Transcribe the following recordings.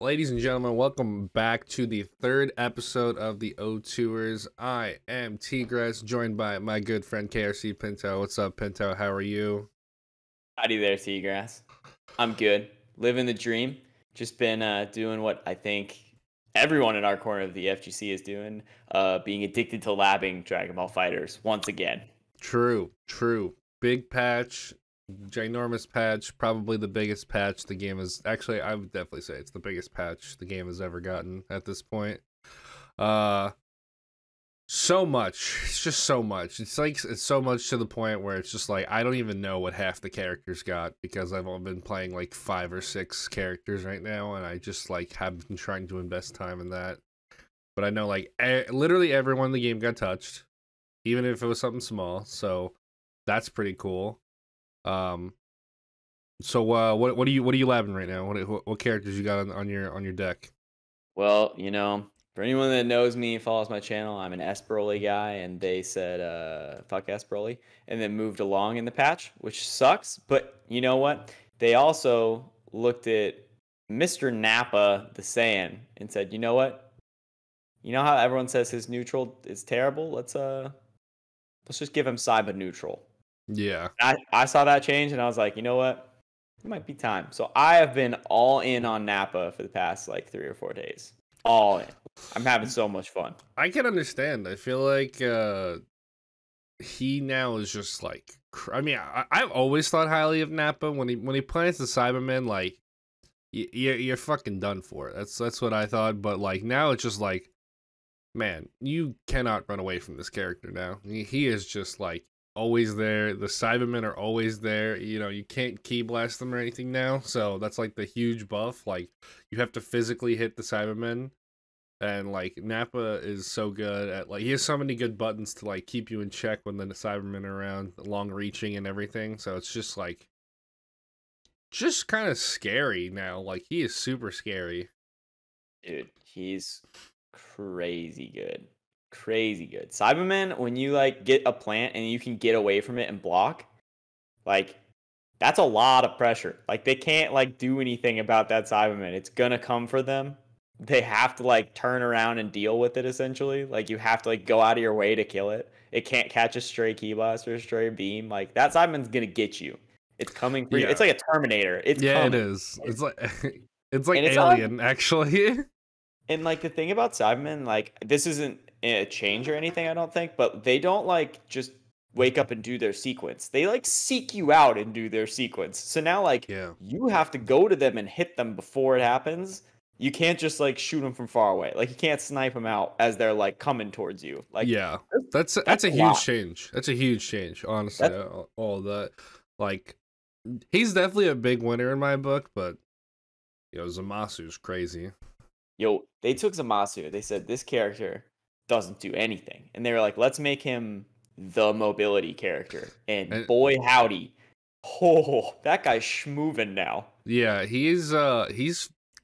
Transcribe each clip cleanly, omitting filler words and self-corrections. Ladies and gentlemen, welcome back to the third episode of the 0-2ers. I am tGrass, joined by my good friend krc Pinto. What's up, Pinto? How are you? Howdy there, tGrass. I'm good. Living the dream. Just been doing what I think everyone in our corner of the FGC is doing, being addicted to labbing Dragon Ball FighterZ once again. True, true. Big patch. Ginormous patch, probably the biggest patch the game is. Actually, I would definitely say it's the biggest patch the game has ever gotten at this point. So much. It's just so much. It's like it's so much to the point where it's just like I don't even know what half the characters got, because I've only been playing like 5 or 6 characters right now, and I just like have been trying to invest time in that. But I know like literally everyone in the game got touched, even if it was something small. So that's pretty cool. So what are you labbing right now? What characters you got on your deck? Well, you know, for anyone that knows me and follows my channel, I'm an S-Broly guy, and they said fuck S-Broly, and then moved along in the patch, which sucks. But you know what? They also looked at Mr. Nappa the Saiyan and said, you know what? You know how everyone says his neutral is terrible? Let's just give him cyber neutral. Yeah, I saw that change and I was like, you know what, it might be time. So I have been all in on Nappa for the past like 3 or 4 days. All in. I'm having so much fun. I can understand. I feel like he now is just like, I mean, I've always thought highly of Nappa. When he plants the Cybermen, like you're fucking done for. That's what I thought. But like now it's just like, man, you cannot run away from this character now. He is just like always there. The Cybermen are always there. You know, you can't key blast them or anything now, so that's like the huge buff. Like you have to physically hit the Cybermen, and like Nappa is so good at like he has so many good buttons to like keep you in check when the Cybermen are around, long reaching and everything. So it's just like just kind of scary now. Like he is super scary, dude. He's crazy good. Crazy good. Cybermen, when you like get a plant and you can get away from it and block, like that's a lot of pressure. Like they can't like do anything about that Cyberman. It's gonna come for them. They have to like turn around and deal with it essentially. Like you have to like go out of your way to kill it. It can't catch a stray key blast or a stray beam. Like that Cyberman's gonna get you. It's coming for you. It's like a Terminator. It's coming. It is. It's like it's Alien like, actually. And like the thing about Cybermen, like this isn't a change or anything, I don't think, but they don't like just wake up and do their sequence. They like seek you out and do their sequence. So now like you have to go to them and hit them before it happens. You can't just like shoot them from far away. Like you can't snipe them out as they're like coming towards you. Like yeah, that's a huge change. That's a huge change, honestly. All that, like he's definitely a big winner in my book, but you know Zamasu's crazy. Yo, they took Zamasu. They said this character doesn't do anything, and they were like, let's make him the mobility character, and boy howdy, oh, that guy's schmoving now. Yeah, he's I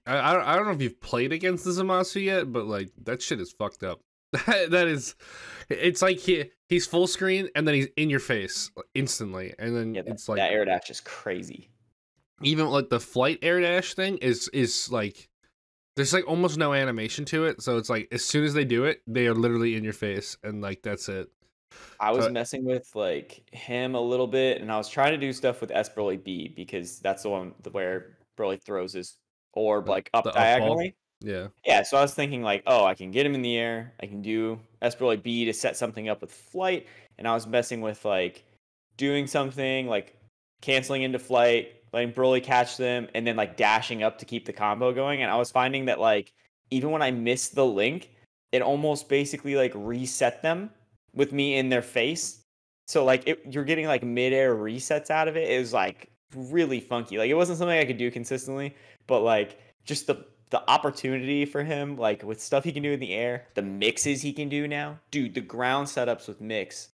don't know if you've played against the Zamasu yet, but like that shit is fucked up. That is, it's like he's full screen and then he's in your face instantly, and then yeah, it's like that air dash is crazy. Even like the flight air dash thing is like there's like almost no animation to it, so it's like as soon as they do it, they are literally in your face, and like that's it. I was messing with like him a little bit, and I was trying to do stuff with S-Broly B, because that's the one where Broly throws his orb like up diagonally. Yeah. Yeah, so I was thinking like, oh, I can get him in the air. I can do S-Broly B to set something up with flight, and I was messing with like doing something like canceling into flight, letting Broly catch them, and then like dashing up to keep the combo going. And I was finding that like even when I missed the link, it almost basically like reset them with me in their face. So like you're getting like midair resets out of it. It was like really funky. Like it wasn't something I could do consistently, but like just the opportunity for him, like with stuff he can do in the air, the mixes he can do now. Dude, the ground setups with mix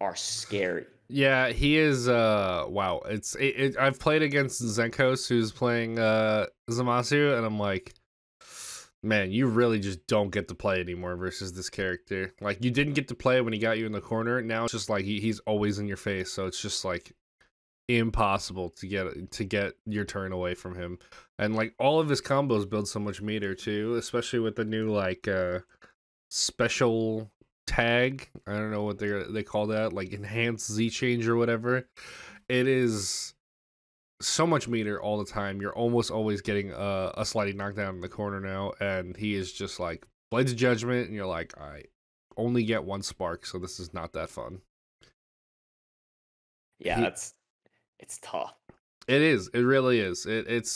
are scary. Yeah, he is, wow. I've played against Zenkos, who's playing Zamasu, and I'm like, man, you really just don't get to play anymore versus this character. Like, you didn't get to play when he got you in the corner. Now it's just like he's always in your face, so it's just like impossible to get your turn away from him. And like all of his combos build so much meter too, especially with the new like special tag. I don't know what they call that, like enhanced Z change or whatever. It is so much meter all the time. You're almost always getting a sliding knockdown in the corner now, and he is just like Blades of Judgment, and you're like, I only get one spark, so this is not that fun. Yeah, it's tough. It is. It really is. It is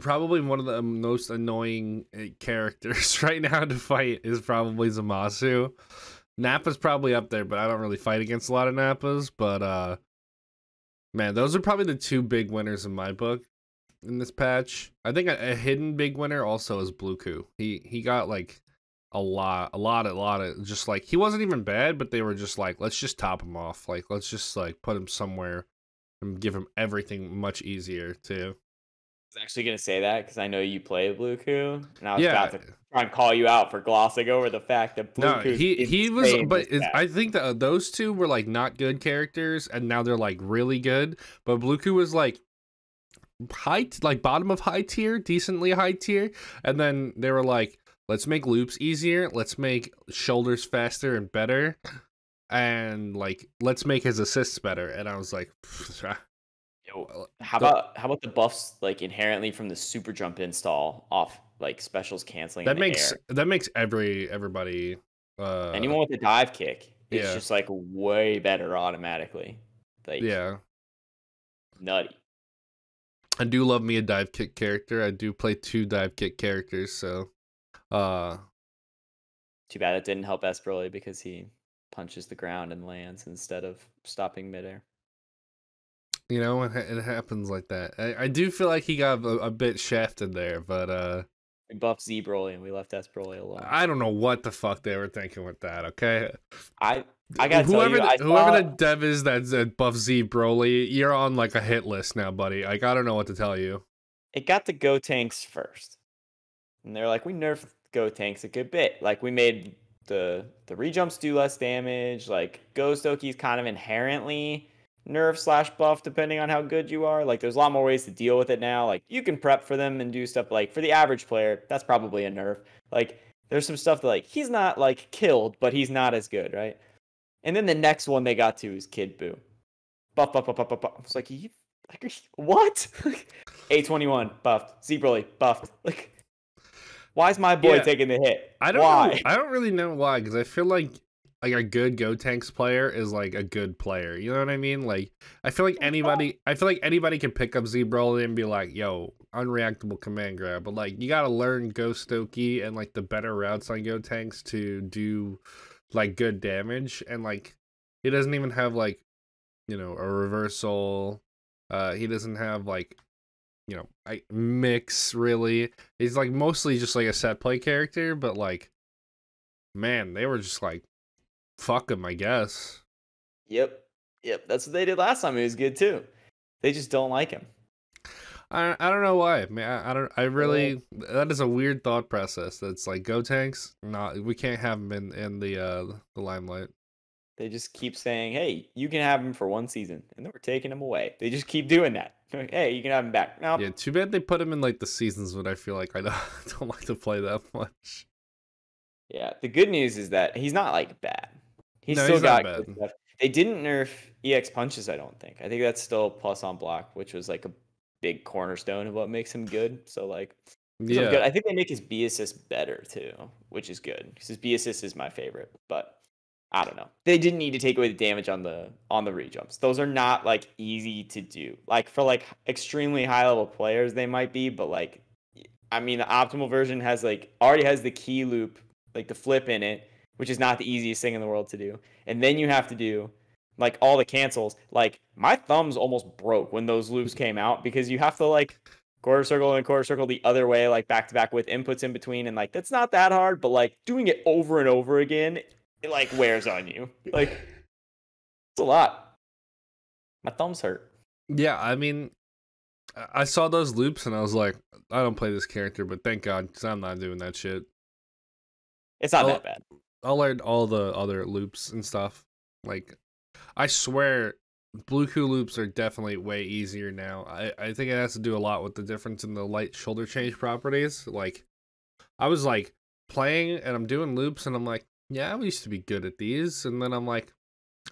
probably one of the most annoying characters right now to fight is probably Zamasu. Nappa's probably up there, but I don't really fight against a lot of Nappas. But man, those are probably the two big winners in my book in this patch. I think a hidden big winner also is Blue Ku. He got like a lot of just like, he wasn't even bad, but they were just like, let's just top him off, like let's just like put him somewhere and give him everything much easier too. I was actually gonna say that because I know you play Blue Ku, and I was about to try and call you out for glossing over the fact that Blue Ku. No, he was, but I think that those two were like not good characters, and now they're like really good. But Blue Ku was like high, like bottom of high tier, decently high tier, and then they were like, let's make loops easier. Let's make shoulders faster and better. And like, let's make his assists better. And I was like, yo, how about the buffs like inherently from the super jump install off like specials canceling? That makes air. That makes everybody anyone with a dive kick is just like way better automatically. Like, yeah, nutty. I do love me a dive kick character. I do play two dive kick characters, so. Too bad it didn't help S-Broly because he punches the ground and lands instead of stopping midair. You know, it happens like that. I do feel like he got a bit shafted there, but we buffed Z-Broly and we left S-Broly alone. I don't know what the fuck they were thinking with that. Okay, I gotta whoever the dev is that buffed Z-Broly, you're on like a hit list now, buddy. Like, I don't know what to tell you. It got the Gotenks first. And they're like, we nerfed Gotenks a good bit. Like, we made the rejumps do less damage. Like, Ghost Oki's kind of inherently nerf / buff, depending on how good you are. Like, there's a lot more ways to deal with it now. Like, you can prep for them and do stuff. Like, for the average player, that's probably a nerf. Like, there's some stuff that, like, he's not, like, killed, but he's not as good, right? And then the next one they got to is Kid Buu. Buff, buff, buff, buff, buff, buff. It's like, what? A21, buffed. Z-Broly, buffed. Like... why is my boy taking the hit? I don't know. I don't really know why, because I feel like a good Gotenks player is like a good player. You know what I mean? Like, I feel like anybody can pick up Z-Broly and be like, yo, unreactable command grab. But like, you gotta learn Ghost Oki and like the better routes on Gotenks to do like good damage. And like, he doesn't even have like, you know, a reversal. He doesn't have like, you know, I mix really. He's like mostly just like a set play character, but like, man, they were just like, fuck him, I guess. Yep. That's what they did last time. It was good too. They just don't like him. I don't know why. Man, I really. That is a weird thought process. That's like, Gotenks. Nah, we can't have him in the limelight. They just keep saying, hey, you can have him for one season, and then we're taking him away. They just keep doing that. Like, hey, you can have him back. Nope. Yeah, too bad they put him in like the seasons, but I feel like I don't like to play that much. Yeah, the good news is that he's not like bad. He's got bad. Good stuff. They didn't nerf EX punches, I don't think. I think that's still plus on block, which was like a big cornerstone of what makes him good. So like, yeah, good. I think they make his B assist better too, which is good because his B assist is my favorite, but. I don't know. They didn't need to take away the damage on the rejumps. Those are not like easy to do. Like for like extremely high level players, they might be, but like, I mean, the optimal version has like already has the key loop, like the flip in it, which is not the easiest thing in the world to do. And then you have to do like all the cancels. Like my thumbs almost broke when those loops came out because you have to like quarter circle and quarter circle the other way, like back to back with inputs in between, and like that's not that hard, but like doing it over and over again. It like wears on you. Like, it's a lot. My thumbs hurt. Yeah, I mean, I saw those loops and I was like, I don't play this character, but thank God, because I'm not doing that shit. It's not that bad. I'll learn all the other loops and stuff. Like, I swear, Blue Ku loops are definitely way easier now. I think it has to do a lot with the difference in the light shoulder change properties. Like, I was like playing and I'm doing loops and I'm like, yeah, I used to be good at these. And then I'm like,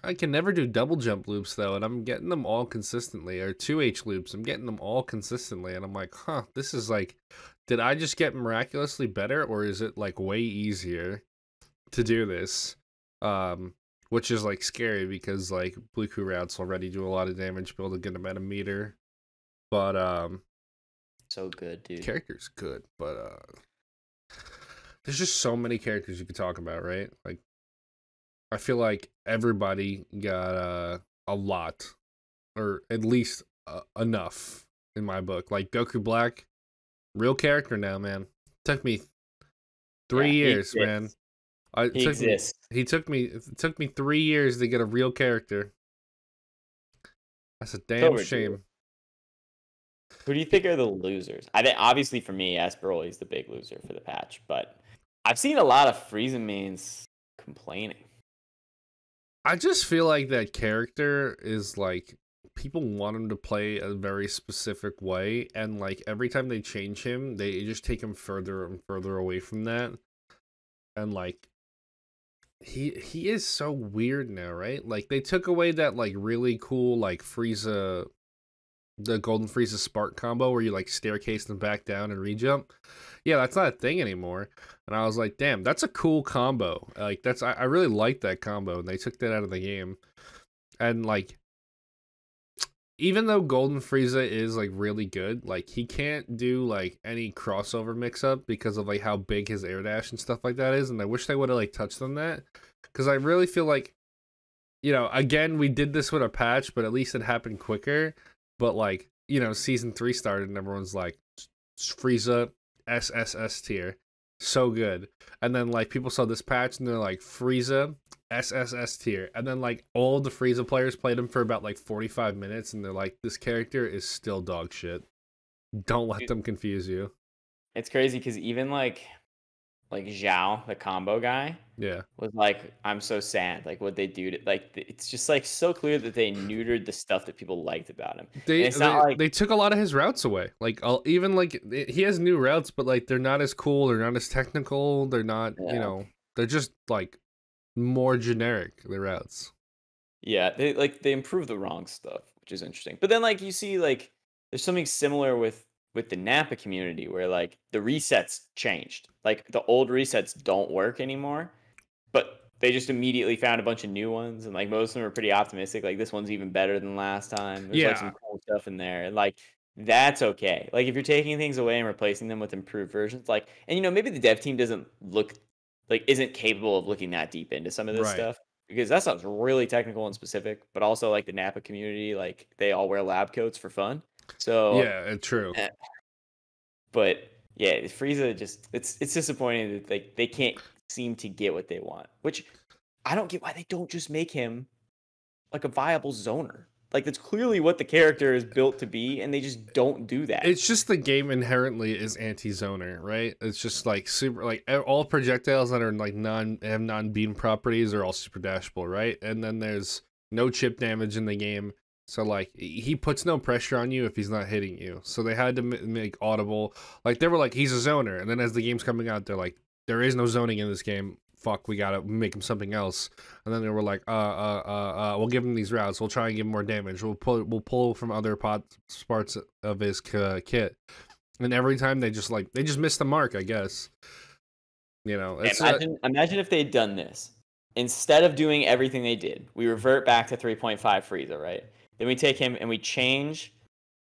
I can never do double jump loops though. And I'm getting them all consistently, or 2H loops. I'm getting them all consistently. And I'm like, huh, this is like, did I just get miraculously better, or is it like way easier to do this? Which is like scary because like Blue Ku routes already do a lot of damage, build a good amount of meter. But so good, dude. Character's good, but there's just so many characters you could talk about, right? Like I feel like everybody got a lot, or at least enough in my book. Like Goku Black, real character now, man. Took me 3 years, man. It took me 3 years to get a real character. That's a damn shame. Dude. Who do you think are the losers? I think obviously for me, S-Broly's the big loser for the patch, but I've seen a lot of Frieza mains complaining. I just feel like that character is like people want him to play a very specific way, and like every time they change him, they just take him further and further away from that. And like he is so weird now, right? Like they took away that like really cool like Frieza, the Golden Frieza Spark combo where you like staircase them back down and re-jump. Yeah, that's not a thing anymore. And I was like, damn, that's a cool combo. Like that's I really liked that combo, and they took that out of the game. And like even though Golden Frieza is like really good, like he can't do like any crossover mix up because of like how big his air dash and stuff like that is. And I wish they would have like touched on that, because I really feel like, you know, again, we did this with a patch, but at least it happened quicker. But like, you know, season 3 started and everyone's like, Frieza SSS tier, so good. And then like people saw this patch and they're like, Frieza SSS tier. And then like all the Frieza players played him for about like 45 minutes and they're like, this character is still dog shit. Don't let them confuse you. It's crazy because even like Zhao, the combo guy, yeah, was like, I'm so sad. Like what they do to, like, it's just like so clear that they neutered the stuff that people liked about him. They took a lot of his routes away. Like even like he has new routes, but like they're not as cool. They're not as technical. They're not, yeah, you know, they're just like more generic, the routes. Yeah, they improve the wrong stuff, which is interesting. But then like you see like there's something similar with the Nappa community where like the resets changed. Like the old resets don't work anymore, but they just immediately found a bunch of new ones, and like most of them are pretty optimistic, like this one's even better than last time. There's, yeah, like some cool stuff in there, and like that's okay. Like if you're taking things away and replacing them with improved versions, like, and you know, maybe the dev team doesn't look like isn't capable of looking that deep into some of this, right, stuff, because that sounds really technical and specific. But also like the Nappa community, like they all wear lab coats for fun. So yeah, true. But yeah, Frieza just, it's disappointing that like they can't seem to get what they want, which I don't get why they don't just make him like a viable zoner. Like that's clearly what the character is built to be, and they just don't do that. It's just the game inherently is anti-zoner, right? It's just like super, like all projectiles that are like non-beam properties are all super dashable, right? And then there's no chip damage in the game, so like he puts no pressure on you if he's not hitting you. So they had to make audible, like they were like, he's a zoner, and then as the game's coming out, they're like, there is no zoning in this game. Fuck, we gotta make him something else. And then they were like, we'll give him these routes. We'll try and give him more damage. We'll pull from other parts of his kit. And every time they just like, they just missed the mark, I guess. You know, it's, imagine if they'd done this. Instead of doing everything they did, we revert back to 3.5 Frieza, right? Then we take him and we change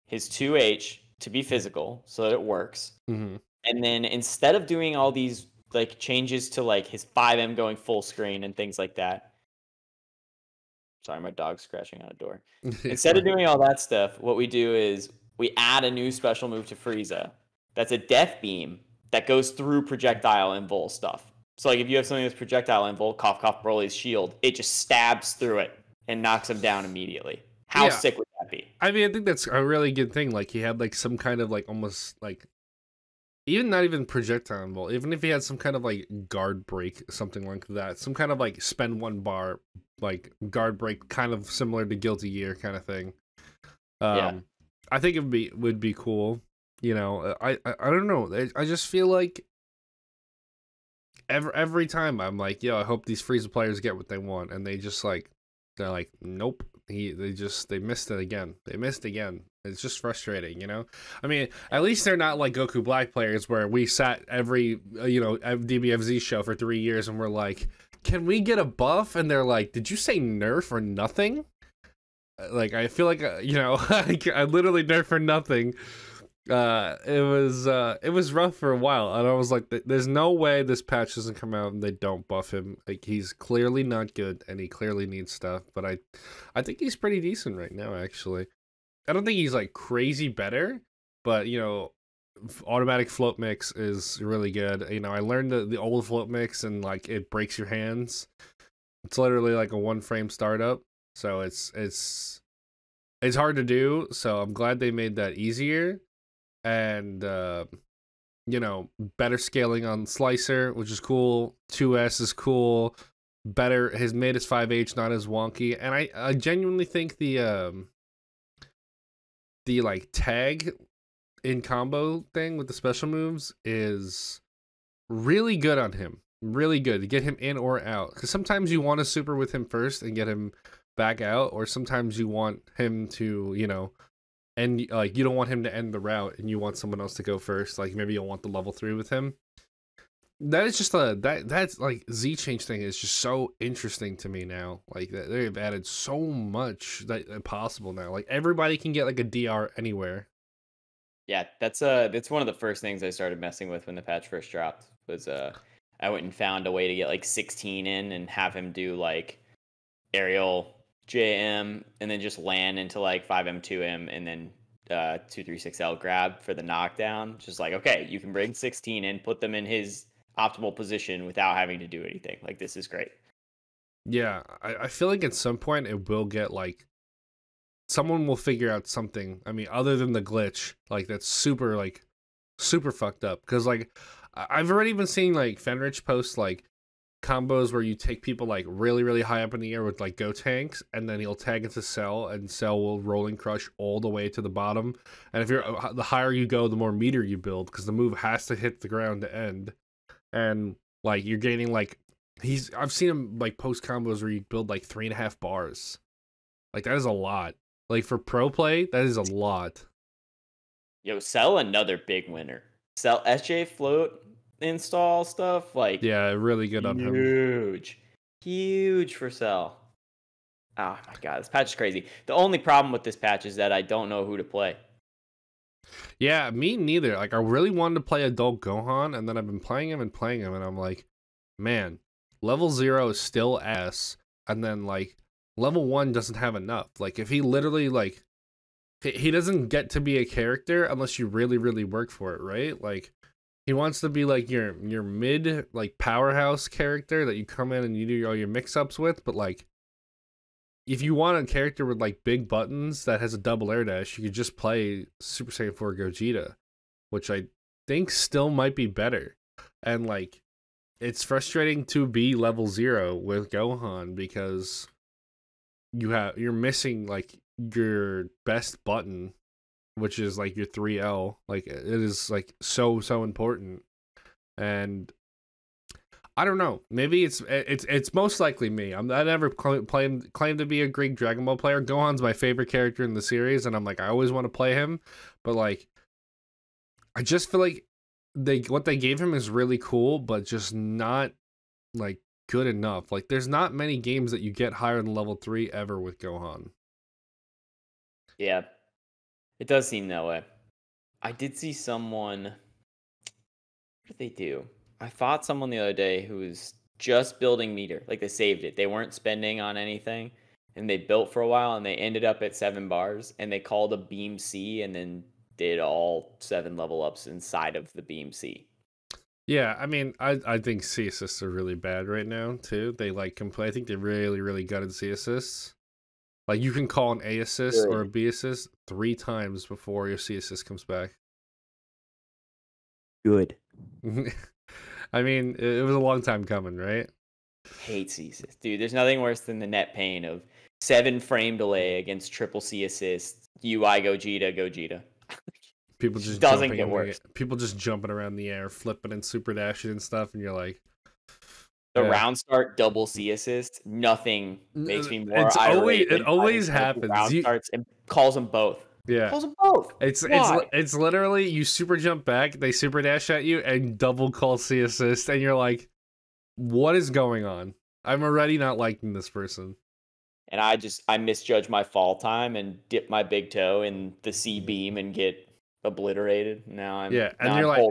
his 2H to be physical so that it works. Mm-hmm. And then instead of doing all these like changes to like his 5M going full screen and things like that. Sorry, my dog's scratching on a door. Instead of doing all that stuff, what we do is we add a new special move to Frieza that's a death beam that goes through projectile and Vol stuff. So like if you have something that's projectile and Vol, cough cough, Broly's shield, it just stabs through it and knocks him down immediately. How, yeah, sick would that be? I mean, I think that's a really good thing. Like he had like some kind of like almost like Even not even projectile ball. Even if he had some kind of like guard break, something like that. Some kind of like spend one bar, like guard break, kind of similar to Guilty Gear kind of thing. Yeah. I think it would be cool. You know, I don't know. I just feel like every time I'm like, yo, I hope these Frieza players get what they want, and they just like they're like, nope. They missed it again. They missed again. It's just frustrating, you know? I mean, at least they're not like Goku Black players where we sat every, you know, DBFZ show for 3 years and we're like, can we get a buff? And they're like, did you say nerf or nothing? Like, I feel like, you know, I literally nerf for nothing. It was rough for a while. And I was like, there's no way this patch doesn't come out and they don't buff him. Like, he's clearly not good and he clearly needs stuff. But I think he's pretty decent right now, actually. I don't think he's like crazy better, but you know, automatic float mix is really good. You know, I learned the old float mix and like it breaks your hands. It's literally like a one frame startup, so it's hard to do. So I'm glad they made that easier, and you know, better scaling on Slicer, which is cool. 2S is cool. Better has made his 5H not as wonky, and I genuinely think the like tag in combo thing with the special moves is really good on him. Really good to get him in or out. Because sometimes you want to super with him first and get him back out, or sometimes you want him to, you know, and like you don't want him to end the route and you want someone else to go first. Like maybe you'll want the level 3 with him. That is just that's like Z change thing is just so interesting to me now. Like they've added so much that possible now. Like everybody can get like a DR anywhere. Yeah, that's one of the first things I started messing with when the patch first dropped. Was I went and found a way to get like 16 in and have him do like aerial JM and then just land into like 5M 2M and then 236L grab for the knockdown. Just like, okay, you can bring 16 in, put them in his optimal position without having to do anything. Like, this is great. Yeah, I feel like at some point it will get like someone will figure out something. I mean, other than the glitch, like that's super super fucked up, because like I've already been seeing like Fenrich post like combos where you take people like really high up in the air with like Gotenks, and then he'll tag into Cell, and Cell will rolling crush all the way to the bottom. And if you're the higher you go, the more meter you build, because the move has to hit the ground to end. And like you're gaining like I've seen him like post combos where you build like 3.5 bars. Like that is a lot. Like for pro play, that is a lot. Yo, Cell another big winner. Cell SJ float install stuff, like yeah, really good on him. Huge for Cell. Oh my god, this patch is crazy. The only problem with this patch is that I don't know who to play. Yeah, me neither. Like I really wanted to play Adult Gohan, and then I've been playing him, and I'm like, man, level 0 is still ass, and then like level 1 doesn't have enough. Like if he literally like he doesn't get to be a character unless you really work for it, right? Like he wants to be like your mid like powerhouse character that you come in and you do all your mix ups with, but like if you want a character with like big buttons that has a double air dash, you could just play Super Saiyan 4 Gogeta, which I think still might be better. And like it's frustrating to be level 0 with Gohan because you're missing like your best button, which is like your 3L. Like it is like so important. And I don't know. Maybe it's most likely me. I never claim to be a Greek Dragon Ball player. Gohan's my favorite character in the series, and I'm like I always want to play him, but like I just feel like what they gave him is really cool, but just not like good enough. Like there's not many games that you get higher than level 3 ever with Gohan. Yeah, it does seem that way. I did see someone. What did they do? I fought someone the other day who was just building meter. Like, they saved it. They weren't spending on anything. And they built for a while, and they ended up at 7 bars. And they called a Beam C and then did all 7 level ups inside of the Beam C. Yeah, I mean, I think C assists are really bad right now, too. They, like, complain. I think they really gutted C assists. Like, you can call an A assist or a B assist 3 times before your C assist comes back. good. I mean, it was a long time coming, right? Hate ceases. Dude, there's nothing worse than the net pain of 7-frame delay against triple C assist, UI Gogeta. People just doesn't get worse. People just jumping around the air, flipping and super dashing and stuff, and you're like... The round start double C assist, nothing makes me more irate. It always happens. Round starts and calls them both. Yeah. Calls them both. It's literally you super jump back, they super dash at you, and double call C assist, and you're like, what is going on? I'm already not liking this person. And I misjudge my fall time and dip my big toe in the C beam and get obliterated. Now I'm and you're like,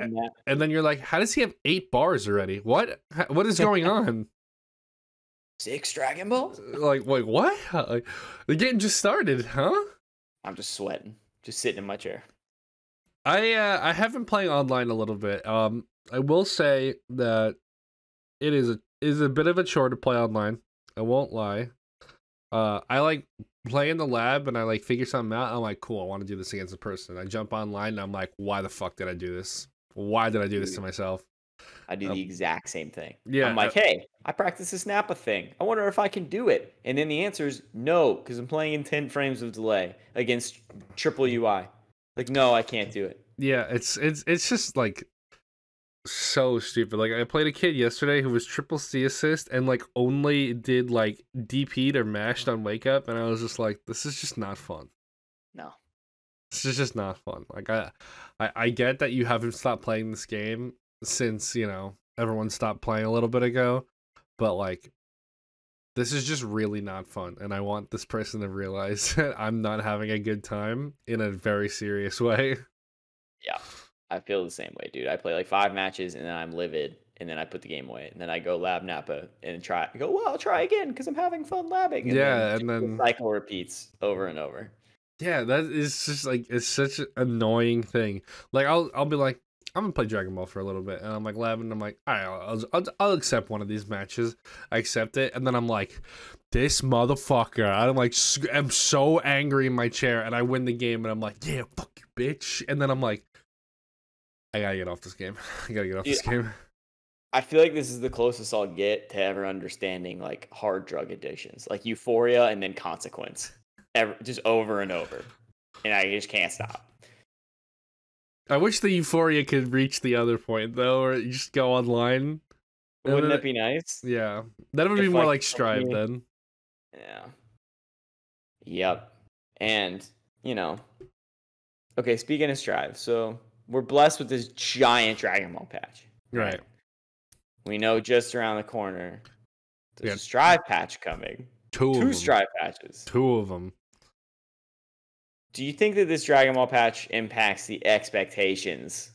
and then you're like, how does he have 8 bars already? What is going on? 6 Dragon Balls? Like, wait, what? Like, the game just started, huh? I'm just sweating, just sitting in my chair. I have been playing online a little bit. I will say that it is a bit of a chore to play online. I won't lie. I like play in the lab and I like figure something out. I'm like, cool, I want to do this against a person. I jump online and I'm like, why the fuck did I do this? Why did I do this to myself? I do the exact same thing. Yeah, I'm like, hey, I practice this Nappa thing. I wonder if I can do it. And then the answer is no, because I'm playing in 10 frames of delay against triple UI. Like, no, I can't do it. Yeah, it's just like so stupid. Like, I played a kid yesterday who was triple C assist and like only did like DP'd or mashed on wake up, and I was just like, this is just not fun. No. This is just not fun. Like, I get that you haven't stopped playing this game since, you know, everyone stopped playing a little bit ago, but like, this is just really not fun, and I want this person to realize that I'm not having a good time in a very serious way. Yeah, I feel the same way, dude. I play like 5 matches and then I'm livid, and then I put the game away, and then I go lab Nappa and well, I'll try again because I'm having fun labbing, and then the cycle repeats over and over. Yeah, that is just like, it's such an annoying thing. Like, I'll be like, I'm gonna play Dragon Ball for a little bit, and I'm like labbing, and I'm like, all right, I'll accept one of these matches. I accept it, and then I'm like, this motherfucker. I'm like, I'm so angry in my chair, and I win the game, and I'm like, yeah, fuck you, bitch. And then I'm like, I gotta get off this game. I gotta get off this game. I feel like this is the closest I'll get to ever understanding like hard drug addictions, like euphoria and then consequence, just over and over, and I just can't stop. I wish the euphoria could reach the other point though, or you just go online. Wouldn't that be nice? Yeah, that would be more like Strive then. Yeah. Yep. And you know, okay. Speaking of Strive, so we're blessed with this giant Dragon Ball patch. Right. We know just around the corner there's a Strive patch coming. Two Strive patches. 2 of them. Do you think that this Dragon Ball patch impacts the expectations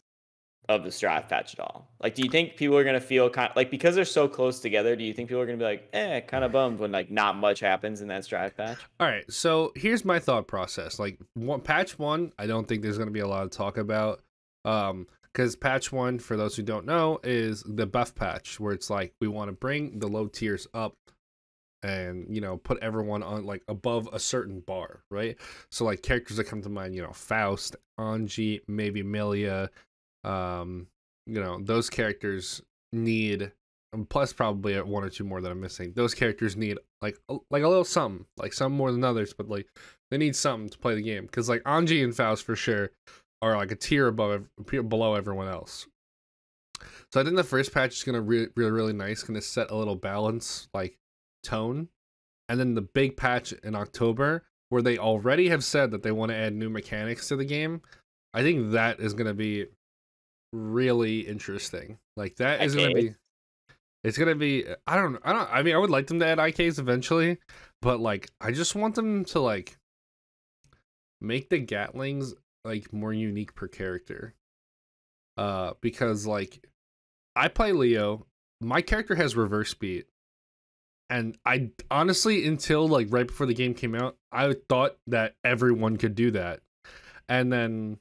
of the Strive patch at all? Like, do you think people are going to feel kind of, like, because they're so close together, do you think people are going to be like, eh, kind of bummed when, like, not much happens in that Strive patch? All right, so here's my thought process. Like, patch 1, I don't think there's going to be a lot of talk about. Because patch 1, for those who don't know, is the buff patch, where it's like, we want to bring the low tiers up and, you know, put everyone on like above a certain bar, right? So like characters that come to mind, you know, Faust, Anji, maybe Millia, you know, those characters need, and plus probably 1 or 2 more that I'm missing. Those characters need like a little something, like some more than others, but like they need something to play the game, because like Anji and Faust for sure are like a tier below everyone else. So I think the first patch is gonna really nice, gonna set a little balance, like tone. And then the big patch in October, where they already have said that they want to add new mechanics to the game, I think that is going to be really interesting. Like, that is going to be, it's going to be, I mean, I would like them to add IKs eventually, but like, I just want them to like make the Gatlings like more unique per character, because like, I play Leo, my character has reverse beat. And I honestly, until like right before the game came out, I thought that everyone could do that. And then,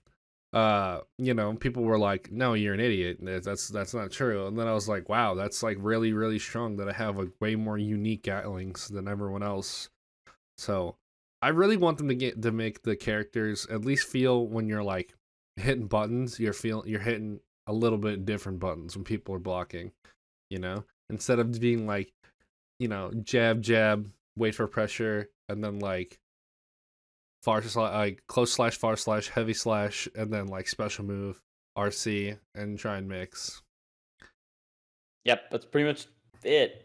you know, people were like, no, you're an idiot. That's not true. And then I was like, wow, that's like really strong that I have like way more unique Gatlings than everyone else. So I really want them to get to make the characters at least feel, when you're like hitting buttons, you're hitting a little bit different buttons when people are blocking, you know, instead of being like, you know, jab, jab, wait for pressure, and then like far slash, like close slash, far slash, heavy slash, and then like special move, RC, and try and mix. Yep, that's pretty much it.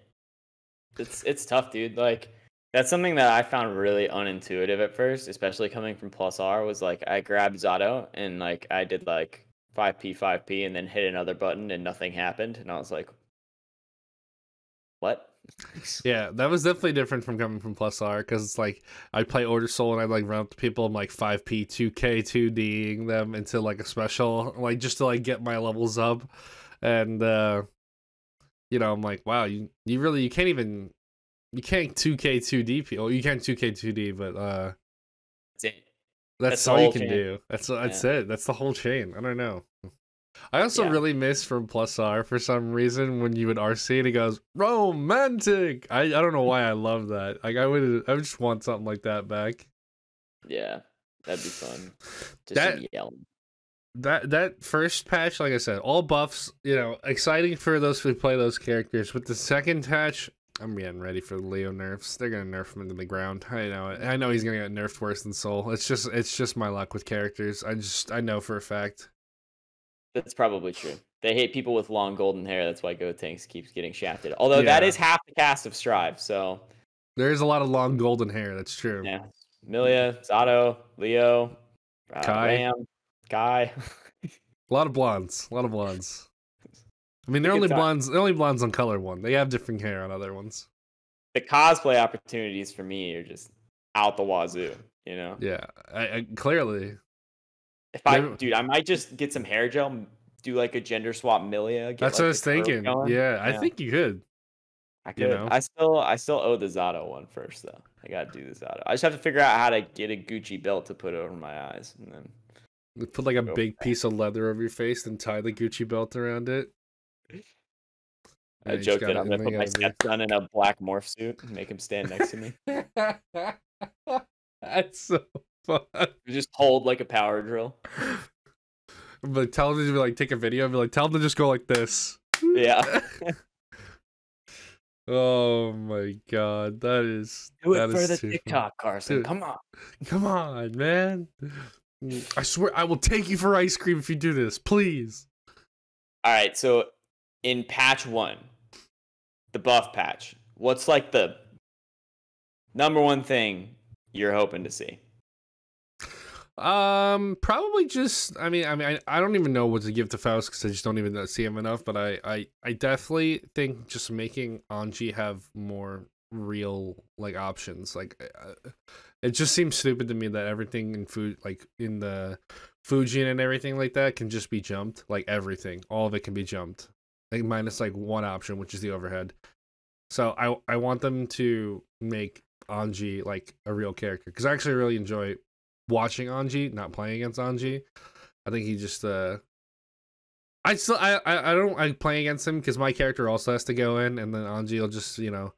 It's tough, dude. Like, that's something that I found really unintuitive at first, especially coming from Plus R, was like I grabbed Zato and like I did like 5P 5P and then hit another button and nothing happened, and I was like, what? Yeah, that was definitely different from coming from Plus R, because it's like I play Order Soul and I like run up to people and like 5P 2K 2D'ing them into like a special, like just to like get my levels up, and you know, I'm like, wow, you really, you can't even. You can't 2K 2D people. You can 2K 2D, but that's all you can do. That's it. That's the whole chain. I don't know. I also really miss from Plus R for some reason when you would RC and it goes romantic. I don't know why I love that. Like I would just want something like that back. Yeah, that'd be fun. Just yelling. That first patch, like I said, all buffs. You know, exciting for those who play those characters. With the second patch, I'm getting ready for the Leo nerfs. They're gonna nerf him into the ground. I know it. I know he's gonna get nerfed worse than Soul. It's just my luck with characters. I know for a fact. That's probably true. They hate people with long golden hair. That's why Gotenks keeps getting shafted. Although that is half the cast of Strive, so there is a lot of long golden hair. That's true. Yeah, Millia, Zato, Leo, Kai. Ram, Kai. A lot of blondes. A lot of blondes. I mean, they're only blondes on Color One. They have different hair on other ones. The cosplay opportunities for me are just out the wazoo, you know? Yeah, I clearly. Dude, I might just get some hair gel, do like a gender swap Millia. That's like what I was thinking. Yeah, I think you could. I could. You know? I still owe the Zato one first, though. I got to do the Zato. I just have to figure out how to get a Gucci belt to put over my eyes. And then put like a big piece of leather over your face and tie the Gucci belt around it. I joked that I'm gonna put my stepson in a black morph suit and make him stand next to me. That's so fun. You just hold like a power drill. But tell them to like take a video and be like, tell them to just go like this. Yeah. Oh my god, that is. Do it for the TikTok, Carson. Dude, come on. Come on, man. I swear I will take you for ice cream if you do this, please. All right, so in patch one, the buff patch, what's like the number one thing you're hoping to see? Probably just, I don't even know what to give to Faust because I just don't even see him enough. But I definitely think just making Anji have more real like options. Like, it just seems stupid to me that everything in food, like in the Fujin and everything like that, can just be jumped. Like everything, all of it can be jumped. Like minus like one option, which is the overhead. So I want them to make Anji like a real character, because I actually really enjoy watching Anji, not playing against Anji. I think he just I don't like playing against him because my character also has to go in, and then Anji will just, you know,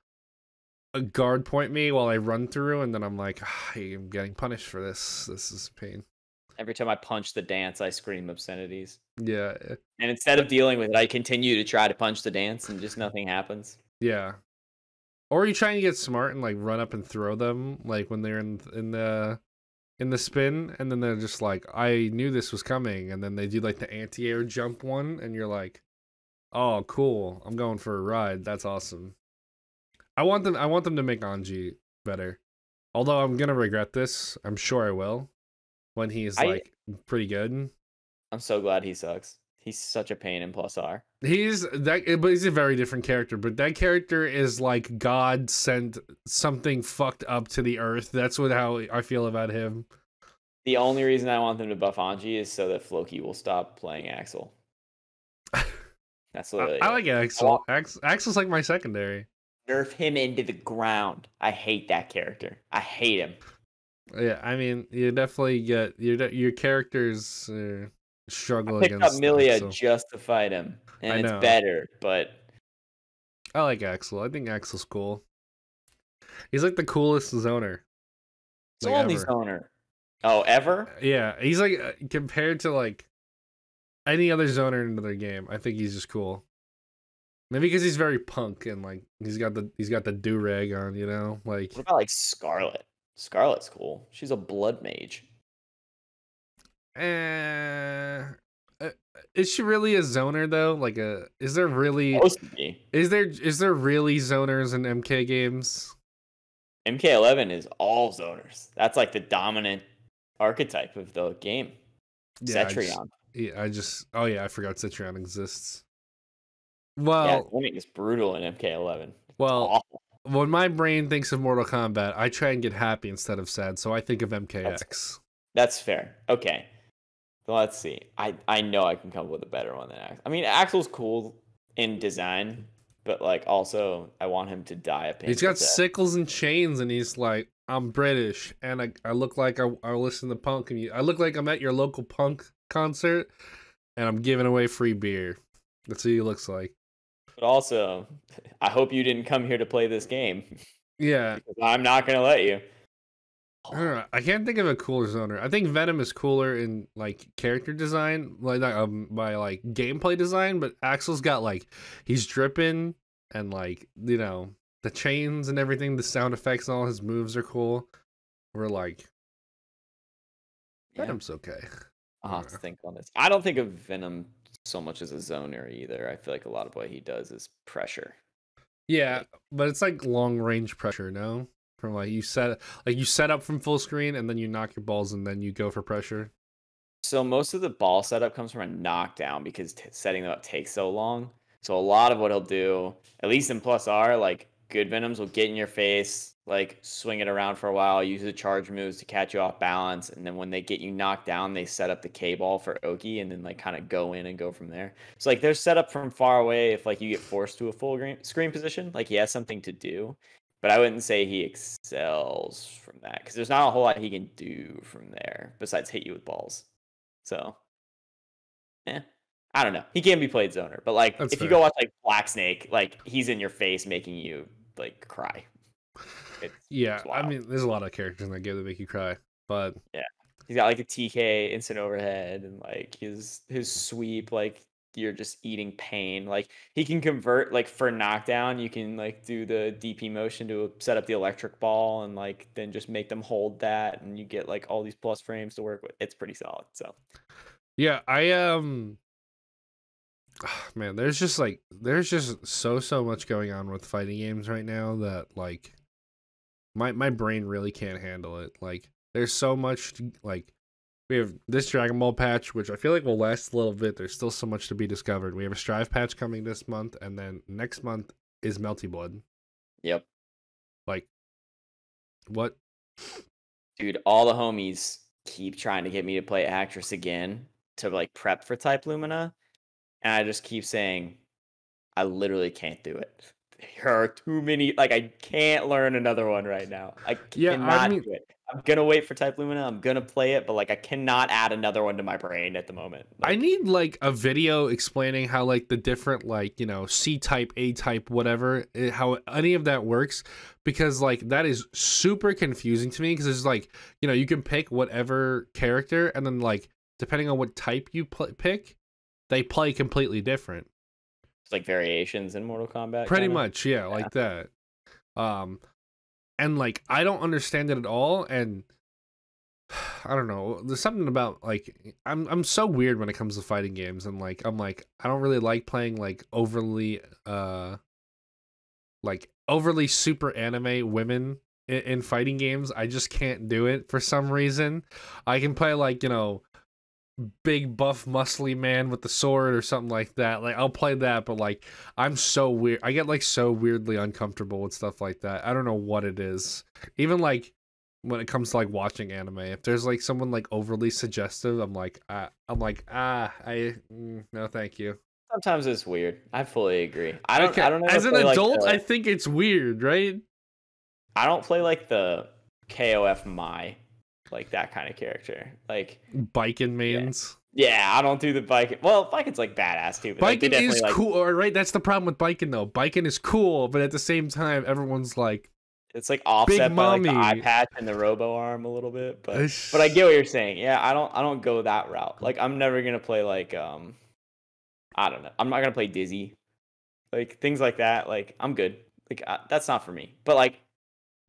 guard point me while I run through, and then I'm like, I'm getting punished for this. This is pain. Every time I punch the dance, I scream obscenities. Yeah. And instead of dealing with it, I continue to try to punch the dance and just nothing happens. Yeah. Or you try to get smart and like run up and throw them like when they're in the spin, and then they're just like, I knew this was coming, and then they do like the anti-air jump one, and you're like, oh cool, I'm going for a ride. That's awesome. I want them to make Anji better. Although I'm gonna regret this. I'm sure I will. When he's like pretty good. I'm so glad he sucks. He's such a pain in Plus R. But he's a very different character. But that character is like God sent something fucked up to the earth. That's how I feel about him. The only reason I want them to buff Anji is so that Floki will stop playing Axel. That's literally I like Axel. Axel's like my secondary. Nerf him into the ground. I hate that character. I hate him. Yeah, I mean, you definitely get your characters struggle against. I picked up Millia just to fight him, and it's better. But I like Axel. I think Axel's cool. He's like the coolest zoner. He's the only zoner. Oh, ever? Yeah, he's like compared to like any other zoner in another game. I think he's just cool. Maybe because he's very punk and like he's got the do-rag on, you know? Like what about like Scarlet? Scarlet's cool. She's a blood mage. Is she really a zoner though? Like is there really zoners in MK games? MK11 is all zoners. That's like the dominant archetype of the game. Yeah, Cetrion. Oh yeah, I forgot Cetrion exists. Well, yeah, it's brutal in MK11. Well, awful. When my brain thinks of Mortal Kombat, I try and get happy instead of sad, so I think of MKX. That's fair. Okay. Well, let's see. I know I can come up with a better one than Axel. I mean, Axel's cool in design, but like also I want him to die a painful death. He's got sickles and chains, and he's like, I'm British, and I look like I listen to punk, and I look like I'm at your local punk concert, and I'm giving away free beer. That's what he looks like. But also, I hope you didn't come here to play this game. Yeah. Because I'm not going to let you. I don't know. I can't think of a cooler zoner. I think Venom is cooler in like character design, like by like gameplay design. But Axel's got like he's dripping and like you know the chains and everything, the sound effects and all his moves are cool. We're like Venom's okay. I'll have to think on this. I don't think of Venom so much as a zoner either. I feel like a lot of what he does is pressure. Yeah, like, but it's like long range pressure, no? From like you set up from full screen and then you knock your balls and then you go for pressure. So most of the ball setup comes from a knockdown because setting them up takes so long. So a lot of what he'll do, at least in Plus R, like good Venoms will get in your face, like swing it around for a while, use the charge moves to catch you off balance, and then when they get you knocked down, they set up the K ball for Oki and then like kind of go in and go from there. So like they're set up from far away if like you get forced to a full screen position, like he has something to do. But I wouldn't say he excels from that because there's not a whole lot he can do from there besides hit you with balls. So, I don't know. He can be played zoner, but like that's if fair. You go watch like Black Snake, like he's in your face making you like cry. It's I mean, there's a lot of characters in that game that make you cry, but yeah, he's got like a TK instant overhead and like his sweep like. You're just eating pain. Like he can convert like for knockdown, you can like do the DP motion to set up the electric ball and like then just make them hold that and you get like all these plus frames to work with. It's pretty solid. So yeah, man, there's just so much going on with fighting games right now that like my brain really can't handle it. Like there's so much to, like we have this Dragon Ball patch, which I feel like will last a little bit. There's still so much to be discovered. We have a Strive patch coming this month, and then next month is Melty Blood. Yep. Like, what? Dude, all the homies keep trying to get me to play Actress again to, like, prep for Type Lumina, and I just keep saying, I literally can't do it. There are too many. Like, I can't learn another one right now. I cannot do it. I'm going to wait for Type Lumina. I'm going to play it, but like I cannot add another one to my brain at the moment. Like, I need like a video explaining how like the different like, you know, C type, A type, whatever, how any of that works because like that is super confusing to me because it's like, you know, you can pick whatever character and then like depending on what type you pick, they play completely different. It's like variations in Mortal Kombat. Pretty much, yeah, like that. And like I don't understand it at all, and I don't know. There's something about like I'm so weird when it comes to fighting games, and like I'm like I don't really like playing like overly super anime women in fighting games. I just can't do it for some reason. I can play like you know big buff muscly man with the sword or something like that. Like I'll play that, but like I'm so weird. I get like so weirdly uncomfortable with stuff like that. I don't know what it is. Even like when it comes to like watching anime, if there's like someone like overly suggestive, I'm like no thank you. Sometimes it's weird. I fully agree. I don't know. As an adult, like the, I think it's weird, right? I don't play like the KOF Mai. Like that kind of character, like Biken mains. Yeah, I don't do the Biken. Well, Biken's like badass too. But Biken is like cool, right? That's the problem with Biken though. Biken is cool, but at the same time, everyone's like, it's like offset by like the eye patch and the robo arm a little bit. But I get what you're saying. Yeah, I don't go that route. Like I'm never gonna play like I don't know. I'm not gonna play Dizzy, like things like that. Like I'm good. Like that's not for me. But like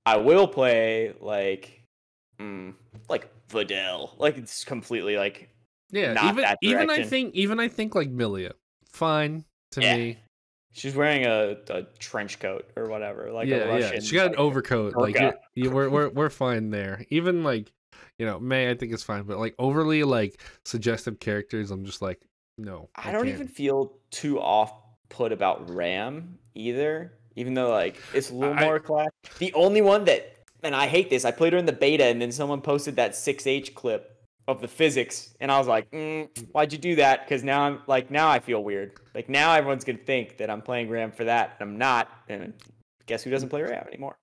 I will play like Videl. Like it's completely like not even I think like Millia, fine to me. She's wearing a trench coat or whatever. Like a Russian. She got an overcoat. Like we're fine there. Even like, you know, May I think is fine, but like overly like suggestive characters, I'm just like no. I don't even feel too off put about Ram either. Even though like it's a little more class. The only one that, and I hate this, I played her in the beta and then someone posted that 6H clip of the physics and I was like, why'd you do that? Because now I'm like, now I feel weird. Like now everyone's gonna think that I'm playing Ram for that and I'm not. And guess who doesn't play Ram anymore?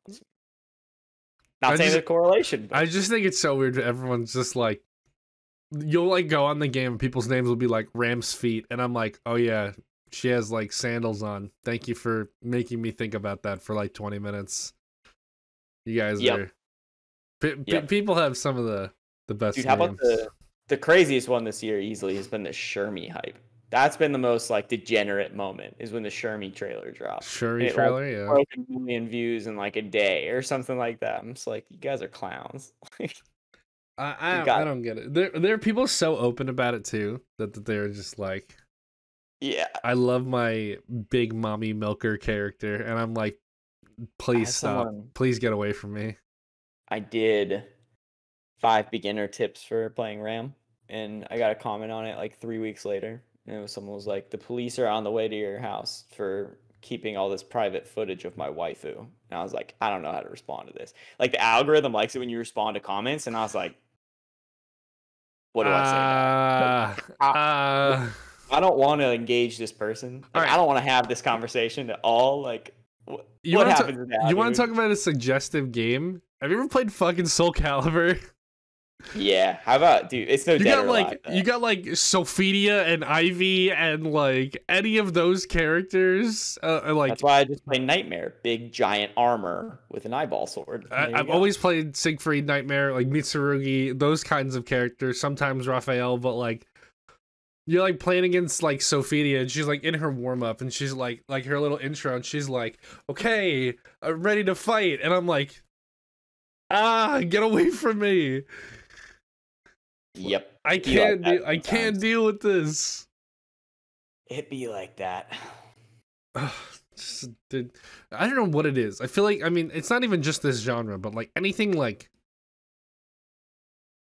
Not saying there's a correlation. But I just think it's so weird that everyone's just like, you'll like go on the game and people's names will be like Ram's feet and I'm like, oh yeah, she has like sandals on. Thank you for making me think about that for like 20 minutes. You guys are people have some of the best. Dude, how about the craziest one this year easily has been the Shermie hype. That's been the most like degenerate moment is when the Shermie trailer dropped. Shermie trailer, like, broke a million views in like a day or something like that. I'm just like, you guys are clowns. I don't get it. There are people so open about it too that they're just like, yeah, I love my big mommy milker character, and I'm like, please stop, please get away from me. I did 5 beginner tips for playing Ram, and I got a comment on it like 3 weeks later, and it was someone was like, "The police are on the way to your house for keeping all this private footage of my waifu." And I was like, I don't know how to respond to this. Like the algorithm likes it when you respond to comments, and I was like, what do I say? I don't want to engage this person. Like, I don't want to have this conversation at all. Like, what happens to that? You want to talk about a suggestive game? Have you ever played fucking Soul Calibur? Yeah. How about, dude? It's no. You got like alive, you got like Sophidia and Ivy and like any of those characters. Like that's why I just play Nightmare, big giant armor with an eyeball sword. I've always played Siegfried, Nightmare, like Mitsurugi, those kinds of characters. Sometimes Raphael, but like, you're like playing against like Sophidia, and she's like in her warm up, and she's like her little intro, and she's like, "Okay, I'm ready to fight," and I'm like, "Ah, get away from me!" Yep, I can't. I can't deal with this. It be like that. Dude, I don't know what it is. I feel like, I mean, it's not even just this genre, but like anything like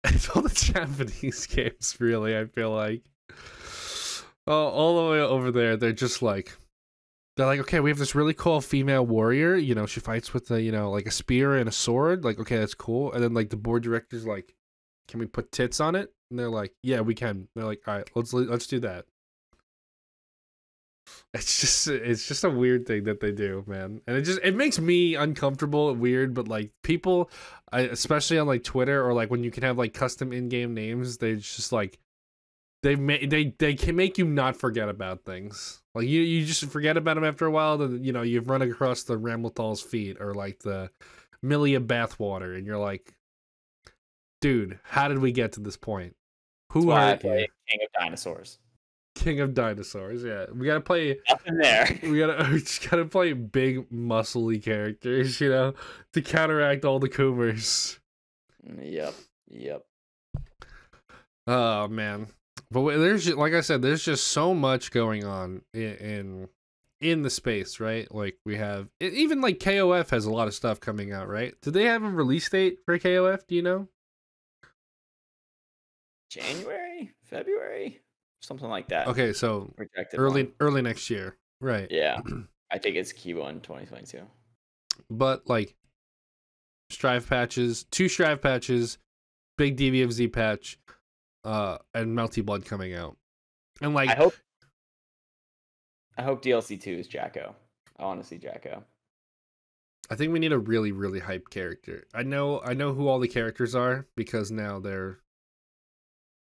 it's all the Japanese games. Really, I feel like. Oh, all the way over there, they're like, okay, we have this really cool female warrior, you know, she fights with a, you know, like a spear and a sword, like, okay, that's cool. And then like the board director's like, can we put tits on it? And they're like, yeah, we can. And they're like, all right, let's do that. It's just a weird thing that they do, man. And it makes me uncomfortable and weird, but like people, especially on like Twitter or like when you can have like custom in-game names, they just like, they can make you not forget about things. Like you just forget about them after a while. Then you know you've run across the Ramlethal's feet or like the Millia bathwater, and you're like, dude, how did we get to this point? Who are you? King of Dinosaurs. King of Dinosaurs. Yeah, we gotta play. Nothing there. We just gotta play big muscly characters, you know, to counteract all the Coomers. Yep. Yep. Oh man. But there's, like I said, there's just so much going on in the space, right? Like we have, even like KOF has a lot of stuff coming out, right? Do they have a release date for KOF? Do you know? January, February, something like that. Okay, so early next year, right? Yeah, I think it's Q1 2022. But like Strive patches, 2 Strive patches, big DBFZ patch. And Melty Blood coming out, and like I hope DLC 2 is Jacko. I want to see Jacko. I think we need a really, really hyped character. I know who all the characters are because now they're